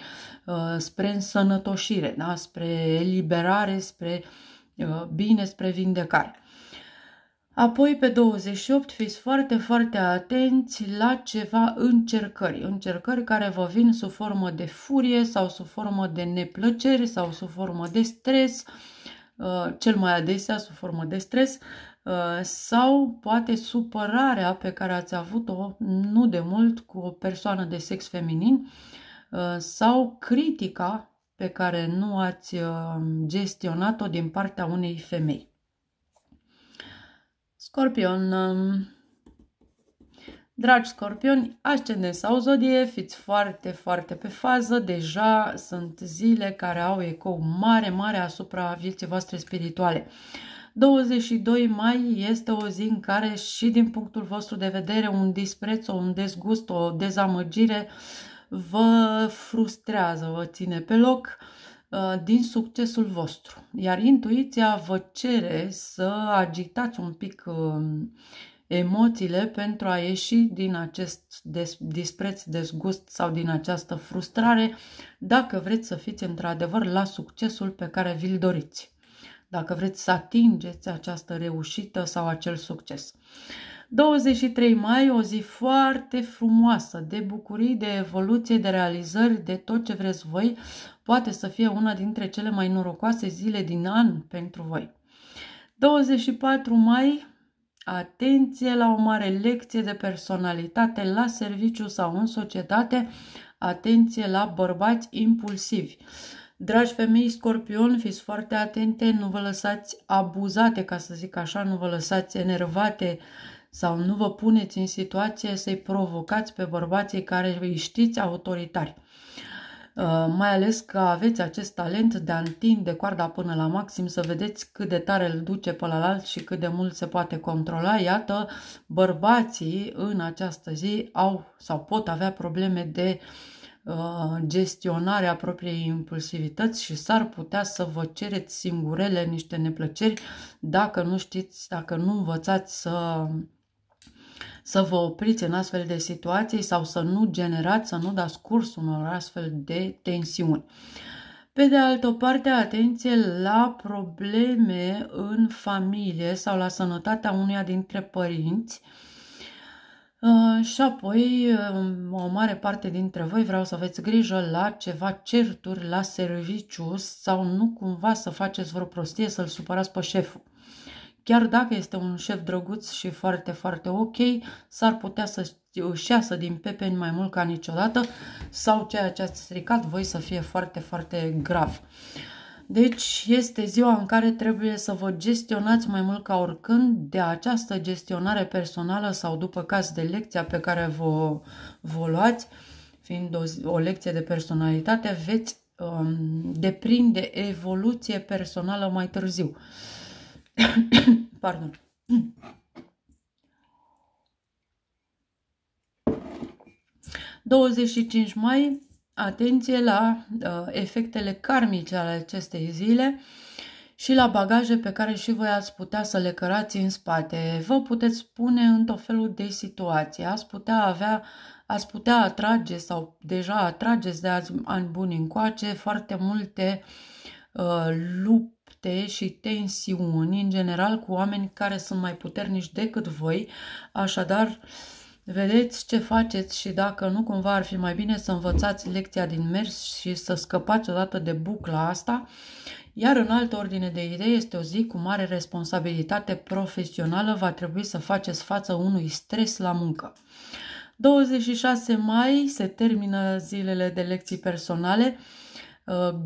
uh, spre însănătoșire, da? Spre eliberare, spre uh, bine, spre vindecare. Apoi pe douăzeci și opt fiți foarte, foarte atenți la ceva încercări, încercări care vă vin sub formă de furie sau sub formă de neplăceri sau sub formă de stres, cel mai adesea sub formă de stres, sau poate supărarea pe care ați avut-o nu de mult cu o persoană de sex feminin sau critica pe care nu ați gestionat-o din partea unei femei. Scorpion, dragi scorpioni, ascendent sau zodie, fiți foarte, foarte pe fază. Deja sunt zile care au ecou mare, mare asupra vieții voastre spirituale. douăzeci și doi mai este o zi în care și din punctul vostru de vedere un dispreț, un dezgust, o dezamăgire vă frustrează, vă ține pe loc din succesul vostru, iar intuiția vă cere să agitați un pic emoțiile pentru a ieși din acest dispreț, dezgust sau din această frustrare dacă vreți să fiți într-adevăr la succesul pe care vi-l doriți. dacă vreți să atingeți această reușită sau acel succes. douăzeci și trei mai, o zi foarte frumoasă, de bucurii, de evoluție, de realizări, de tot ce vreți voi, poate să fie una dintre cele mai norocoase zile din an pentru voi. douăzeci și patru mai, atenție la o mare lecție de personalitate la serviciu sau în societate, atenție la bărbați impulsivi. Dragi femei Scorpion, fiți foarte atente, nu vă lăsați abuzate, ca să zic așa, nu vă lăsați enervate sau nu vă puneți în situație să-i provocați pe bărbații care îi știți autoritari. Mai ales că aveți acest talent de a întinde coarda până la maxim, să vedeți cât de tare îl duce pe la alt și cât de mult se poate controla. Iată, bărbații în această zi au sau pot avea probleme de gestionarea propriei impulsivități și s-ar putea să vă cereți singurele niște neplăceri dacă nu știți, dacă nu învățați să, să vă opriți în astfel de situații sau să nu generați, să nu dați curs unor astfel de tensiuni. Pe de altă parte, atenție la probleme în familie sau la sănătatea unuia dintre părinți. Uh, și apoi, um, o mare parte dintre voi vreau să aveți grijă la ceva certuri la serviciu sau nu cumva să faceți vreo prostie, să-l supărați pe șeful. Chiar dacă este un șef drăguț și foarte, foarte ok, s-ar putea să își iasă din pepeni mai mult ca niciodată sau ceea ce ați stricat voi să fie foarte, foarte grav. Deci este ziua în care trebuie să vă gestionați mai mult ca oricând de această gestionare personală sau, după caz, de lecția pe care vă, vă luați, fiind o, o lecție de personalitate, veți um, deprinde evoluție personală mai târziu. Pardon. douăzeci și cinci mai. Atenție la uh, efectele karmice ale acestei zile și la bagaje pe care și voi ați putea să le cărați în spate. Vă puteți pune în tot felul de situații, ați putea avea, ați putea atrage sau deja atrageți de azi ani buni încoace foarte multe uh, lupte și tensiuni, în general cu oameni care sunt mai puternici decât voi, așadar vedeți ce faceți și dacă nu cumva ar fi mai bine să învățați lecția din mers și să scăpați odată de bucla asta. Iar în altă ordine de idei, este o zi cu mare responsabilitate profesională, va trebui să faceți față unui stres la muncă. douăzeci și șase mai se termină zilele de lecții personale.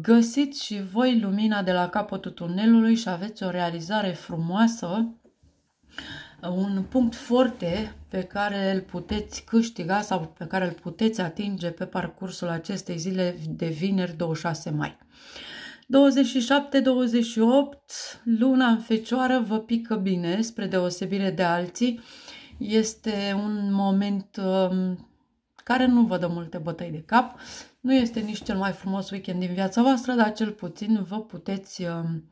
Găsiți și voi lumina de la capătul tunelului și aveți o realizare frumoasă, un punct forte pe care îl puteți câștiga sau pe care îl puteți atinge pe parcursul acestei zile de vineri douăzeci și șase mai. douăzeci și șapte douăzeci și opt, luna în Fecioară vă pică bine, spre deosebire de alții. Este un moment um, care nu vă dă multe bătăi de cap. Nu este nici cel mai frumos weekend din viața voastră, dar cel puțin vă puteți Um,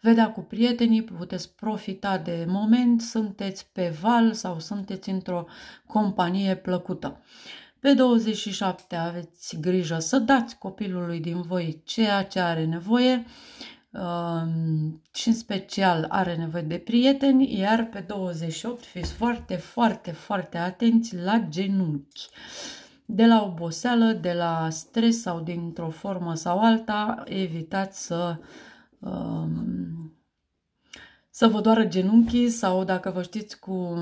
vedea cu prietenii, puteți profita de moment, sunteți pe val sau sunteți într-o companie plăcută. Pe douăzeci și șapte aveți grijă să dați copilului din voi ceea ce are nevoie și în special are nevoie de prieteni, iar pe douăzeci și opt fiți foarte, foarte, foarte atenți la genunchi. De la oboseală, de la stres sau dintr-o formă sau alta, evitați să să vă doară genunchii sau dacă vă știți cu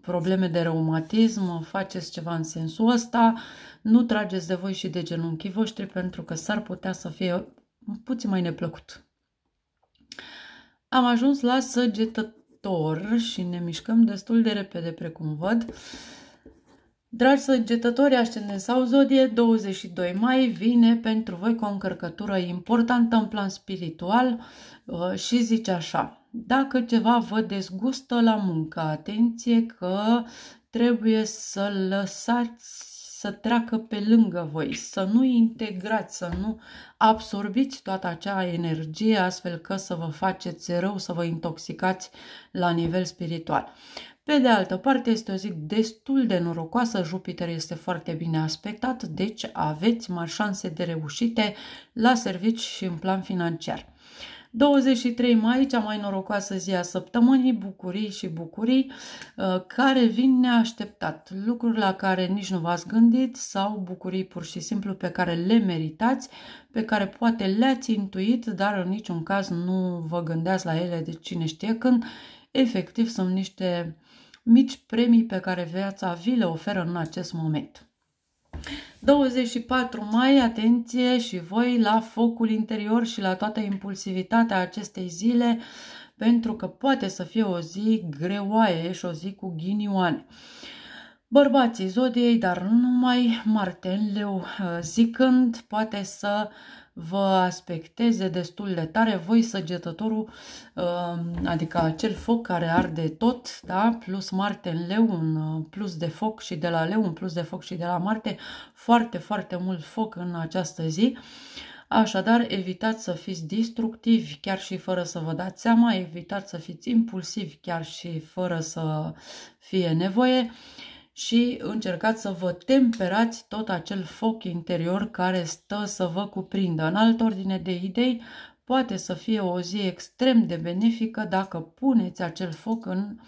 probleme de reumatism, faceți ceva în sensul ăsta, nu trageți de voi și de genunchii voștri pentru că s-ar putea să fie puțin mai neplăcut. Am ajuns la Săgetător și ne mișcăm destul de repede, precum văd. Dragi săgetători, ascendent sau zodie, douăzeci și doi mai vine pentru voi cu o încărcătură importantă în plan spiritual și zice așa: dacă ceva vă dezgustă la muncă, atenție că trebuie să lăsați să treacă pe lângă voi, să nu integrați, să nu absorbiți toată acea energie astfel că să vă faceți rău, să vă intoxicați la nivel spiritual. Pe de altă parte, este o zi destul de norocoasă, Jupiter este foarte bine aspectat, deci aveți mari șanse de reușite la servici și în plan financiar. douăzeci și trei mai, cea mai norocoasă zi a săptămânii, bucurii și bucurii care vin neașteptat, lucruri la care nici nu v-ați gândit sau bucurii pur și simplu pe care le meritați, pe care poate le-ați intuit, dar în niciun caz nu vă gândeați la ele de cine știe când. Efectiv, sunt niște mici premii pe care viața vi le oferă în acest moment. douăzeci și patru mai, atenție și voi la focul interior și la toată impulsivitatea acestei zile, pentru că poate să fie o zi greoaie și o zi cu ghinioane. Bărbații zodiei, dar nu numai, Marte în Leu zicând, poate să vă aspecteze destul de tare voi săgetătorul, adică acel foc care arde tot, da? Plus Marte în Leu, un plus de foc și de la Leu, un plus de foc și de la Marte, foarte, foarte mult foc în această zi. Așadar, evitați să fiți destructivi chiar și fără să vă dați seama, evitați să fiți impulsivi chiar și fără să fie nevoie. Și încercați să vă temperați tot acel foc interior care stă să vă cuprindă. În altă ordine de idei, poate să fie o zi extrem de benefică dacă puneți acel foc în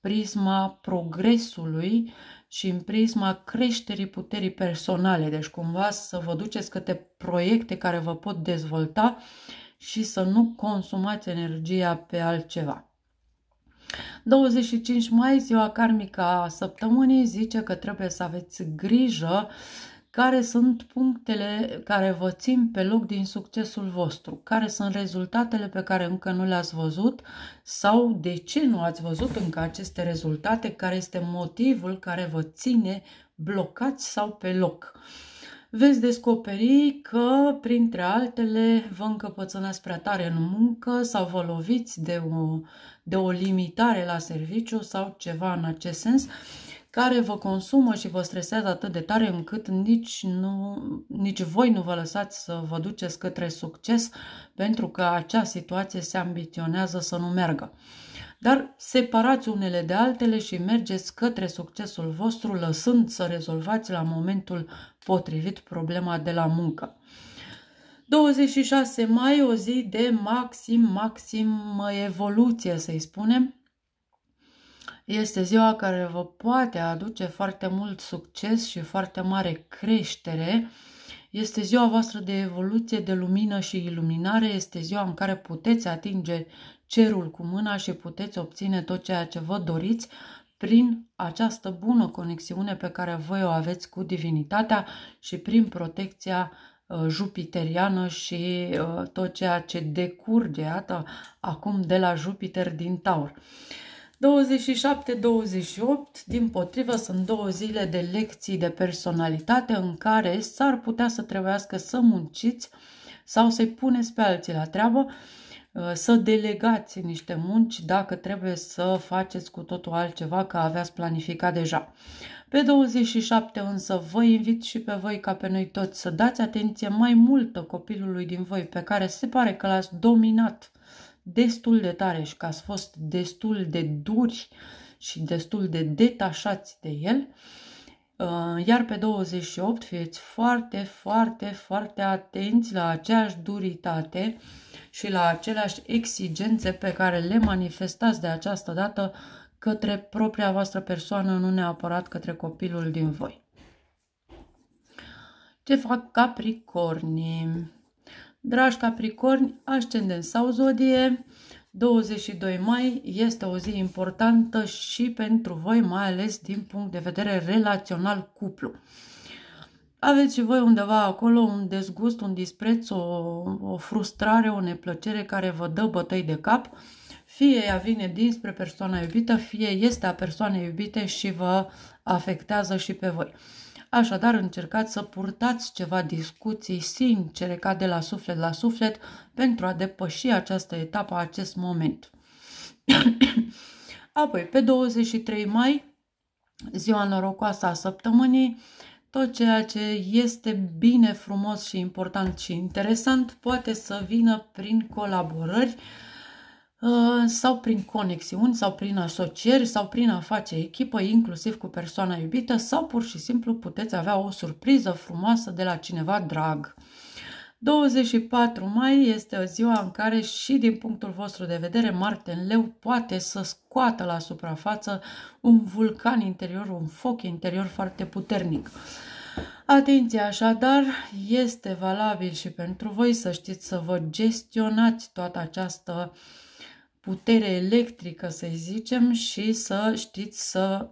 prisma progresului și în prisma creșterii puterii personale. Deci cumva să vă duceți către proiecte care vă pot dezvolta și să nu consumați energia pe altceva. douăzeci și cinci mai, ziua karmică a săptămânii, zice că trebuie să aveți grijă care sunt punctele care vă țin pe loc din succesul vostru, care sunt rezultatele pe care încă nu le-ați văzut sau de ce nu ați văzut încă aceste rezultate, care este motivul care vă ține blocați sau pe loc. Veți descoperi că, printre altele, vă încăpățânați prea tare în muncă sau vă loviți de o, de o limitare la serviciu sau ceva în acest sens, care vă consumă și vă stresează atât de tare încât nici, nu, nici voi nu vă lăsați să vă duceți către succes, pentru că acea situație se ambiționează să nu meargă. Dar separați unele de altele și mergeți către succesul vostru, lăsând să rezolvați la momentul potrivit problema de la muncă. douăzeci și șase mai, o zi de maxim, maxim evoluție, să-i spunem. Este ziua care vă poate aduce foarte mult succes și foarte mare creștere. Este ziua voastră de evoluție, de lumină și iluminare. Este ziua în care puteți atinge cerul cu mâna și puteți obține tot ceea ce vă doriți prin această bună conexiune pe care voi o aveți cu divinitatea și prin protecția jupiteriană și tot ceea ce decurge, iată, acum de la Jupiter din Taur. douăzeci și șapte douăzeci și opt, din potrivă, sunt două zile de lecții de personalitate în care s-ar putea să trebuiască să munciți sau să-i puneți pe alții la treabă, să delegați niște munci dacă trebuie să faceți cu totul altceva că aveați planificat deja. Pe douăzeci și șapte însă vă invit și pe voi ca pe noi toți să dați atenție mai multă copilului din voi pe care se pare că l-ați dominat destul de tare și că ați fost destul de duri și destul de detașați de el. Iar pe douăzeci și opt fiți foarte, foarte, foarte atenți la aceeași duritate și la aceleași exigențe pe care le manifestați de această dată către propria voastră persoană, nu neapărat către copilul din voi. Ce fac Capricornii? Dragi Capricorni, ascendent sau zodie, douăzeci și doi mai este o zi importantă și pentru voi, mai ales din punct de vedere relațional cuplu. Aveți și voi undeva acolo un dezgust, un dispreț, o, o frustrare, o neplăcere care vă dă bătăi de cap. Fie ea vine dinspre persoana iubită, fie este a persoanei iubite și vă afectează și pe voi. Așadar, încercați să purtați ceva discuții sincere, ca de la suflet la suflet, pentru a depăși această etapă, acest moment. Apoi, pe douăzeci și trei mai, ziua norocoasă a săptămânii, tot ceea ce este bine, frumos și important și interesant poate să vină prin colaborări sau prin conexiuni, sau prin asocieri, sau prin a face echipă, inclusiv cu persoana iubită, sau pur și simplu puteți avea o surpriză frumoasă de la cineva drag. douăzeci și patru mai este o ziua în care și din punctul vostru de vedere Marte în Leu poate să scoată la suprafață un vulcan interior, un foc interior foarte puternic. Atenție așadar, este valabil și pentru voi să știți să vă gestionați toată această putere electrică, să zicem, și să știți să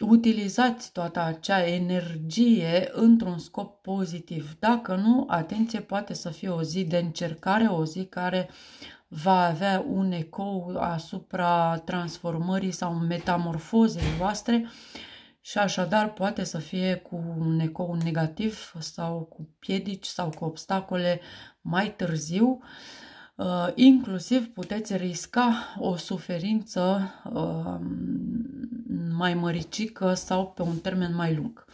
utilizați toată acea energie într-un scop pozitiv. Dacă nu, atenție, poate să fie o zi de încercare, o zi care va avea un ecou asupra transformării sau metamorfozei voastre și așadar poate să fie cu un ecou negativ sau cu piedici sau cu obstacole mai târziu. Uh, inclusiv puteți risca o suferință uh, mai măricică sau pe un termen mai lung.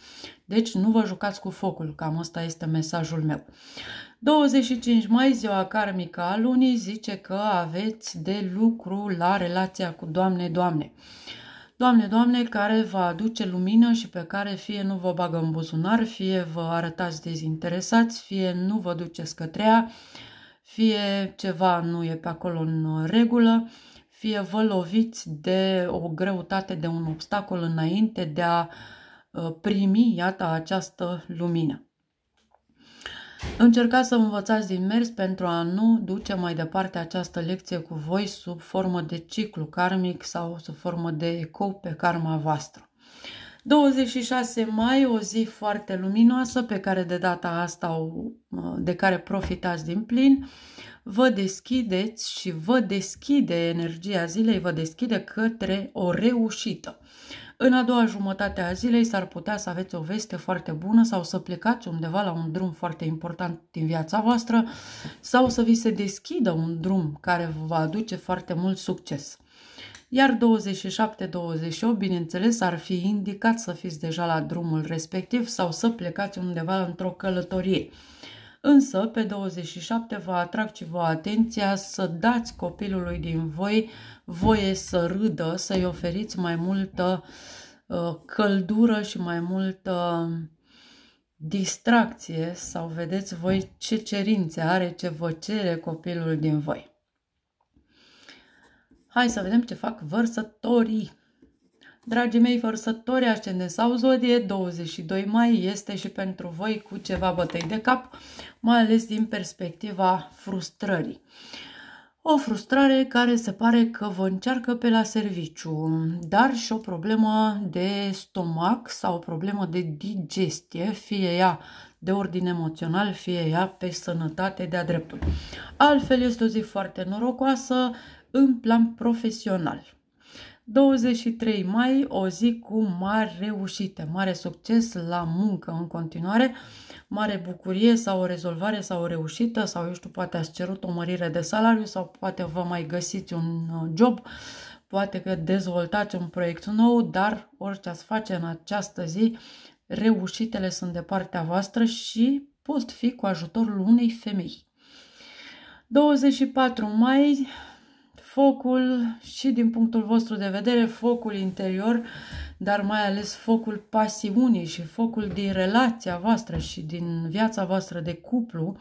Deci nu vă jucați cu focul, cam ăsta este mesajul meu. douăzeci și cinci mai, ziua karmică a lunii, zice că aveți de lucru la relația cu Doamne, Doamne. Doamne, Doamne, care vă aduce lumină și pe care fie nu vă bagă în buzunar, fie vă arătați dezinteresați, fie nu vă duceți către ea, fie ceva nu e pe acolo în regulă, fie vă loviți de o greutate, de un obstacol înainte de a primi, iată, această lumină. Încercați să învățați din mers pentru a nu duce mai departe această lecție cu voi sub formă de ciclu karmic sau sub formă de ecou pe karma voastră. douăzeci și șase mai, o zi foarte luminoasă pe care de data asta, de care profitați din plin, vă deschideți și vă deschide energia zilei, vă deschide către o reușită. În a doua jumătate a zilei s-ar putea să aveți o veste foarte bună sau să plecați undeva la un drum foarte important din viața voastră sau să vi se deschidă un drum care vă va aduce foarte mult succes. Iar douăzeci și șapte douăzeci și opt, bineînțeles, ar fi indicat să fiți deja la drumul respectiv sau să plecați undeva într-o călătorie. Însă, pe douăzeci și șapte vă atrag și vă atenția să dați copilului din voi voie să râdă, să-i oferiți mai multă uh, căldură și mai multă distracție sau vedeți voi ce cerințe are, ce vă cere copilul din voi. Hai să vedem ce fac vărsătorii. Dragii mei vărsători, ascendent sau zodie, douăzeci și doi mai este și pentru voi cu ceva bătăi de cap, mai ales din perspectiva frustrării. O frustrare care se pare că vă încearcă pe la serviciu, dar și o problemă de stomac sau o problemă de digestie, fie ea de ordin emoțional, fie ea pe sănătate de-a dreptul. Altfel este o zi foarte norocoasă în plan profesional. douăzeci și trei mai, o zi cu mari reușite, mare succes la muncă în continuare, mare bucurie sau o rezolvare sau o reușită sau eu știu, poate ați cerut o mărire de salariu sau poate vă mai găsiți un job, poate că dezvoltați un proiect nou, dar orice ați face în această zi, reușitele sunt de partea voastră și pot fi cu ajutorul unei femei. douăzeci și patru mai, focul și din punctul vostru de vedere, focul interior, dar mai ales focul pasiunii și focul din relația voastră și din viața voastră de cuplu,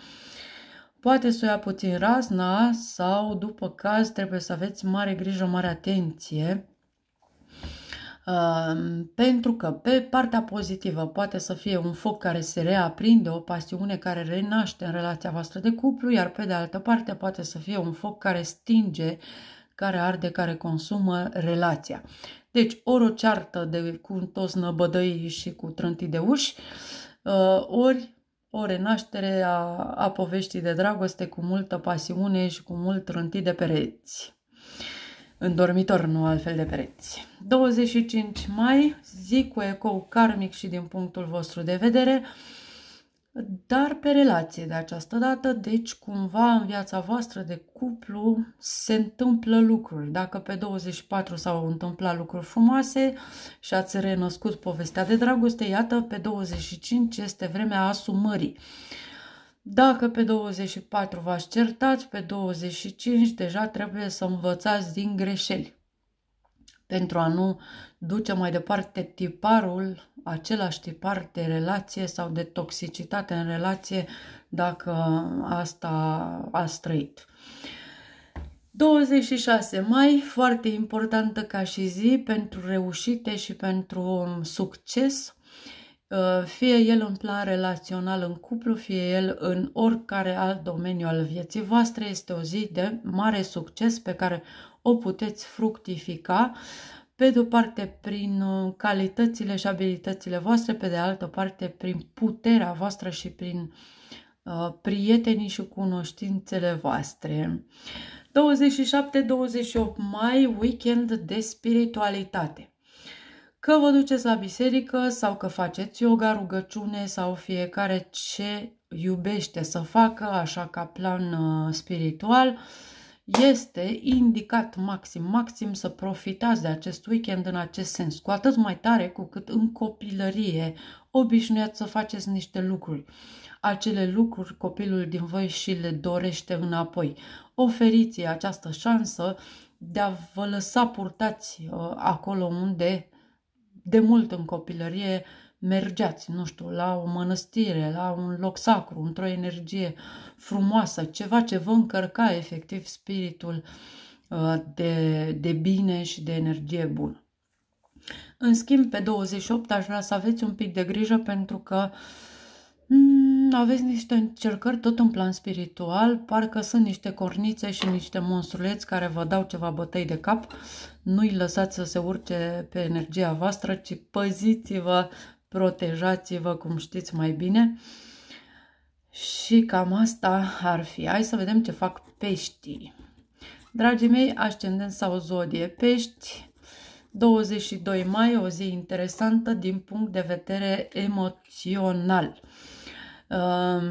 poate să o ia puțin razna sau după caz trebuie să aveți mare grijă, mare atenție. Uh, pentru că pe partea pozitivă poate să fie un foc care se reaprinde, o pasiune care renaște în relația voastră de cuplu, iar pe de altă parte poate să fie un foc care stinge, care arde, care consumă relația. Deci ori o ceartă de, cu toți năbădăii și cu trântii de uși, uh, ori o renaștere a, a poveștii de dragoste cu multă pasiune și cu mult trântii de pereți. În dormitor, nu altfel de pereți. douăzeci și cinci mai, zi cu ecou karmic și din punctul vostru de vedere, dar pe relație de această dată, deci cumva în viața voastră de cuplu se întâmplă lucruri. Dacă pe douăzeci și patru s-au întâmplat lucruri frumoase și ați renăscut povestea de dragoste, iată pe douăzeci și cinci este vremea asumării. Dacă pe douăzeci și patru v-ați certat, pe douăzeci și cinci deja trebuie să învățați din greșeli. pentru a nu duce mai departe tiparul, același tipar de relație sau de toxicitate în relație, dacă asta a trăit. douăzeci și șase mai, foarte importantă ca și zi pentru reușite și pentru succes, fie el în plan relațional în cuplu, fie el în oricare alt domeniu al vieții voastre. Este o zi de mare succes pe care o puteți fructifica, pe de o parte prin calitățile și abilitățile voastre, pe de altă parte prin puterea voastră și prin uh, prietenii și cunoștințele voastre. douăzeci și șapte douăzeci și opt mai, weekend de spiritualitate. Că vă duceți la biserică sau că faceți yoga, rugăciune sau fiecare ce iubește să facă, așa ca plan spiritual, este indicat maxim, maxim să profitați de acest weekend în acest sens. Cu atât mai tare cu cât în copilărie obișnuiați să faceți niște lucruri. Acele lucruri copilul din voi și le dorește înapoi. Oferiți-i această șansă de a vă lăsa purtați acolo unde de mult în copilărie mergeați, nu știu, la o mănăstire, la un loc sacru, într-o energie frumoasă, ceva ce vă încărca efectiv spiritul de, de bine și de energie bună. În schimb, pe douăzeci și opt aș vrea să aveți un pic de grijă pentru că aveți niște încercări tot în plan spiritual, parcă sunt niște cornițe și niște monstruleți care vă dau ceva bătăi de cap. Nu-i lăsați să se urce pe energia voastră, ci păziți-vă, protejați-vă cum știți mai bine. Și cam asta ar fi. Hai să vedem ce fac peștii. Dragii mei, ascendent sau zodie pești, douăzeci și doi mai, o zi interesantă din punct de vedere emoțional. Um,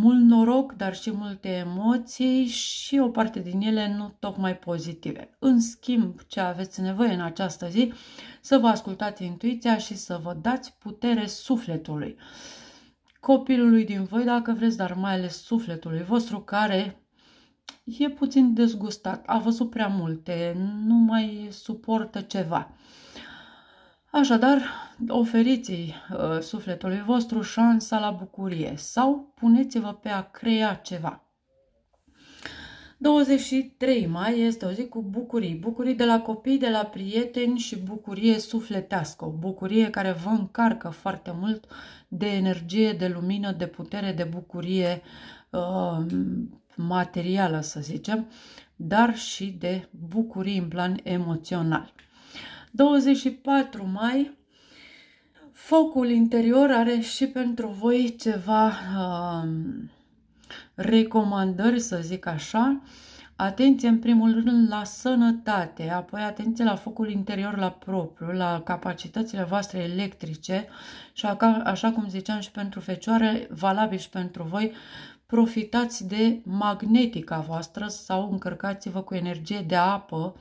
mult noroc, dar și multe emoții și o parte din ele nu tocmai pozitive. În schimb, ce aveți nevoie în această zi, să vă ascultați intuiția și să vă dați putere sufletului. Copilului din voi, dacă vreți, dar mai ales sufletului vostru, care e puțin dezgustat, a văzut prea multe, nu mai suportă ceva. Așadar, oferiți-i uh, sufletului vostru șansa la bucurie sau puneți-vă pe a crea ceva. douăzeci și trei mai este o zi cu bucurii. Bucurii de la copii, de la prieteni și bucurie sufletească. O bucurie care vă încarcă foarte mult de energie, de lumină, de putere, de bucurie uh, materială, să zicem, dar și de bucurii în plan emoțional. douăzeci și patru mai, focul interior are și pentru voi ceva uh, recomandări, să zic așa. Atenție în primul rând la sănătate, apoi atenție la focul interior, la propriu, la capacitățile voastre electrice și așa cum ziceam și pentru fecioare, valabil și pentru voi, profitați de magnetica voastră sau încărcați-vă cu energie de apă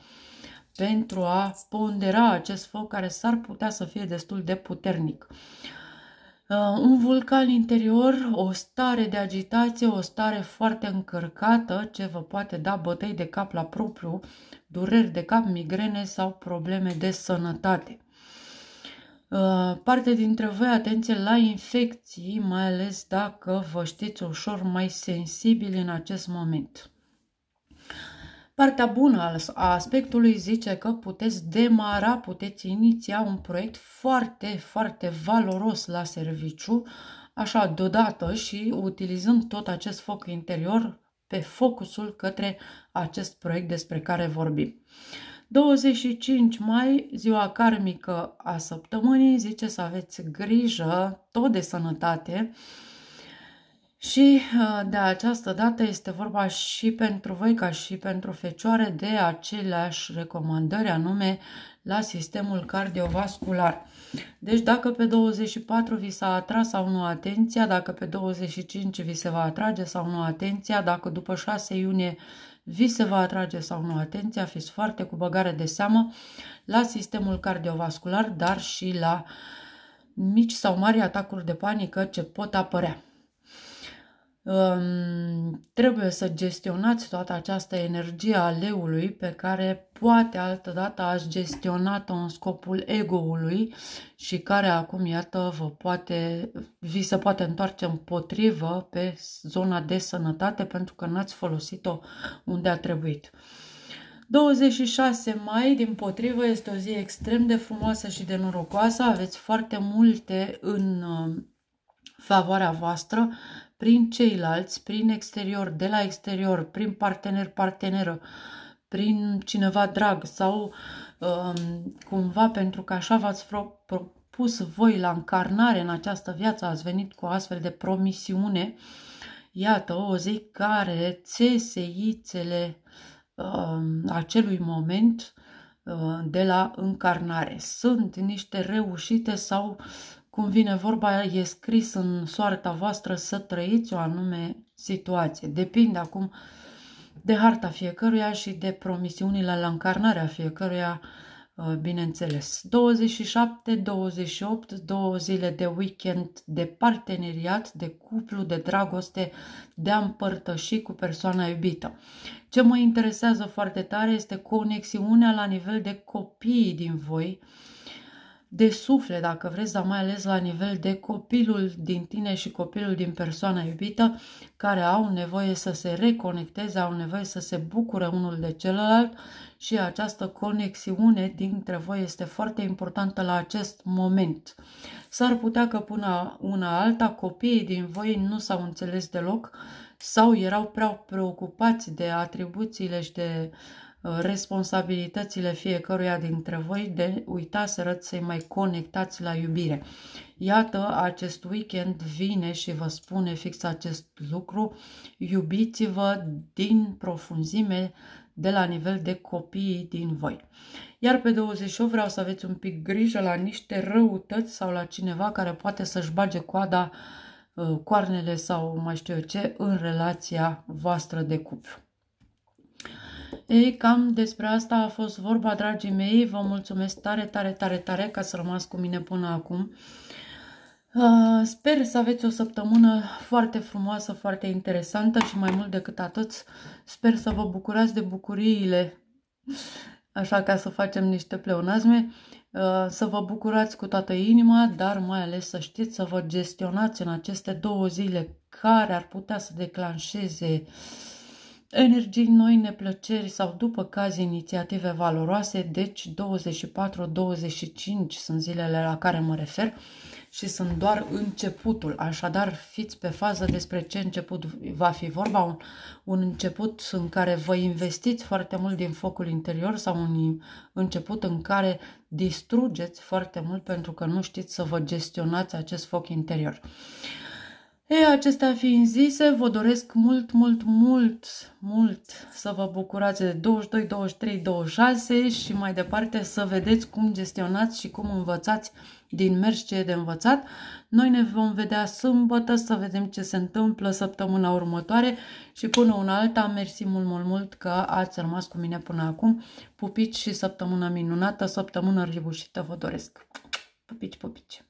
pentru a pondera acest foc care s-ar putea să fie destul de puternic. Un vulcan interior, o stare de agitație, o stare foarte încărcată ce vă poate da bătăi de cap la propriu, dureri de cap, migrene sau probleme de sănătate. Parte dintre voi, atenție la infecții, mai ales dacă vă știți ușor mai sensibili în acest moment. Partea bună a aspectului zice că puteți demara, puteți iniția un proiect foarte, foarte valoros la serviciu, așa deodată și utilizând tot acest foc interior pe focusul către acest proiect despre care vorbim. douăzeci și cinci mai, ziua karmică a săptămânii, zice să aveți grijă tot de sănătate. Și de această dată este vorba și pentru voi ca și pentru fecioare de aceleași recomandări, anume la sistemul cardiovascular. Deci dacă pe douăzeci și patru vi s-a atras sau nu atenția, dacă pe douăzeci și cinci vi se va atrage sau nu atenția, dacă după șase iunie vi se va atrage sau nu atenția, fiți foarte cu băgare de seamă la sistemul cardiovascular, dar și la mici sau mari atacuri de panică ce pot apărea. Um, trebuie să gestionați toată această energie a leului pe care poate altădată ați gestionat-o în scopul ego-ului și care acum, iată, vă poate, vi se poate întoarce împotrivă pe zona de sănătate pentru că n-ați folosit-o unde a trebuit. douăzeci și șase mai, dimpotrivă, este o zi extrem de frumoasă și de norocoasă. Aveți foarte multe în favoarea voastră prin ceilalți, prin exterior, de la exterior, prin partener, parteneră, prin cineva drag sau um, cumva pentru că așa v-ați propus voi la încarnare în această viață, ați venit cu astfel de promisiune. Iată o zi care țeseițele um, acelui moment um, de la încarnare sunt niște reușite sau, cum vine vorba, e scris în soarta voastră să trăiți o anume situație. Depinde acum de harta fiecăruia și de promisiunile la încarnarea fiecăruia, bineînțeles. douăzeci și șapte, douăzeci și opt, două zile de weekend de parteneriat, de cuplu, de dragoste, de a împărtăși cu persoana iubită. Ce mă interesează foarte tare este conexiunea la nivel de copiii din voi, de suflet, dacă vreți, dar mai ales la nivel de copilul din tine și copilul din persoana iubită, care au nevoie să se reconecteze, au nevoie să se bucure unul de celălalt și această conexiune dintre voi este foarte importantă la acest moment. S-ar putea că până una alta copiii din voi nu s-au înțeles deloc sau erau prea preocupați de atribuțiile și de responsabilitățile fiecăruia dintre voi, de uitaseră să-i mai conectați la iubire. Iată, acest weekend vine și vă spune fix acest lucru. Iubiți-vă din profunzime, de la nivel de copiii din voi. Iar pe douăzeci și opt vreau să aveți un pic grijă la niște răutăți sau la cineva care poate să-și bage coada, coarnele sau mai știu eu ce, în relația voastră de cuplu. Ei, cam despre asta a fost vorba, dragii mei. Vă mulțumesc tare, tare, tare, tare că ați rămas cu mine până acum. Sper să aveți o săptămână foarte frumoasă, foarte interesantă și mai mult decât atât, sper să vă bucurați de bucuriile, așa, ca să facem niște pleonazme, să vă bucurați cu toată inima, dar mai ales să știți să vă gestionați în aceste două zile care ar putea să declanșeze energii noi, neplăceri sau, după caz, inițiative valoroase. Deci douăzeci și patru, douăzeci și cinci sunt zilele la care mă refer și sunt doar începutul. Așadar, fiți pe fază despre ce început va fi vorba. Un, un început în care vă investiți foarte mult din focul interior sau un început în care distrugeți foarte mult pentru că nu știți să vă gestionați acest foc interior. Ei, acestea fiind zise, vă doresc mult, mult, mult, mult să vă bucurați de douăzeci și doi, douăzeci și trei, douăzeci și șase și mai departe să vedeți cum gestionați și cum învățați din mers ce e de învățat. Noi ne vom vedea sâmbătă să vedem ce se întâmplă săptămâna următoare și până una alta, mersi mult, mult, mult că ați rămas cu mine până acum. Pupici și săptămână minunată, săptămână reușită vă doresc. Pupici, pupici!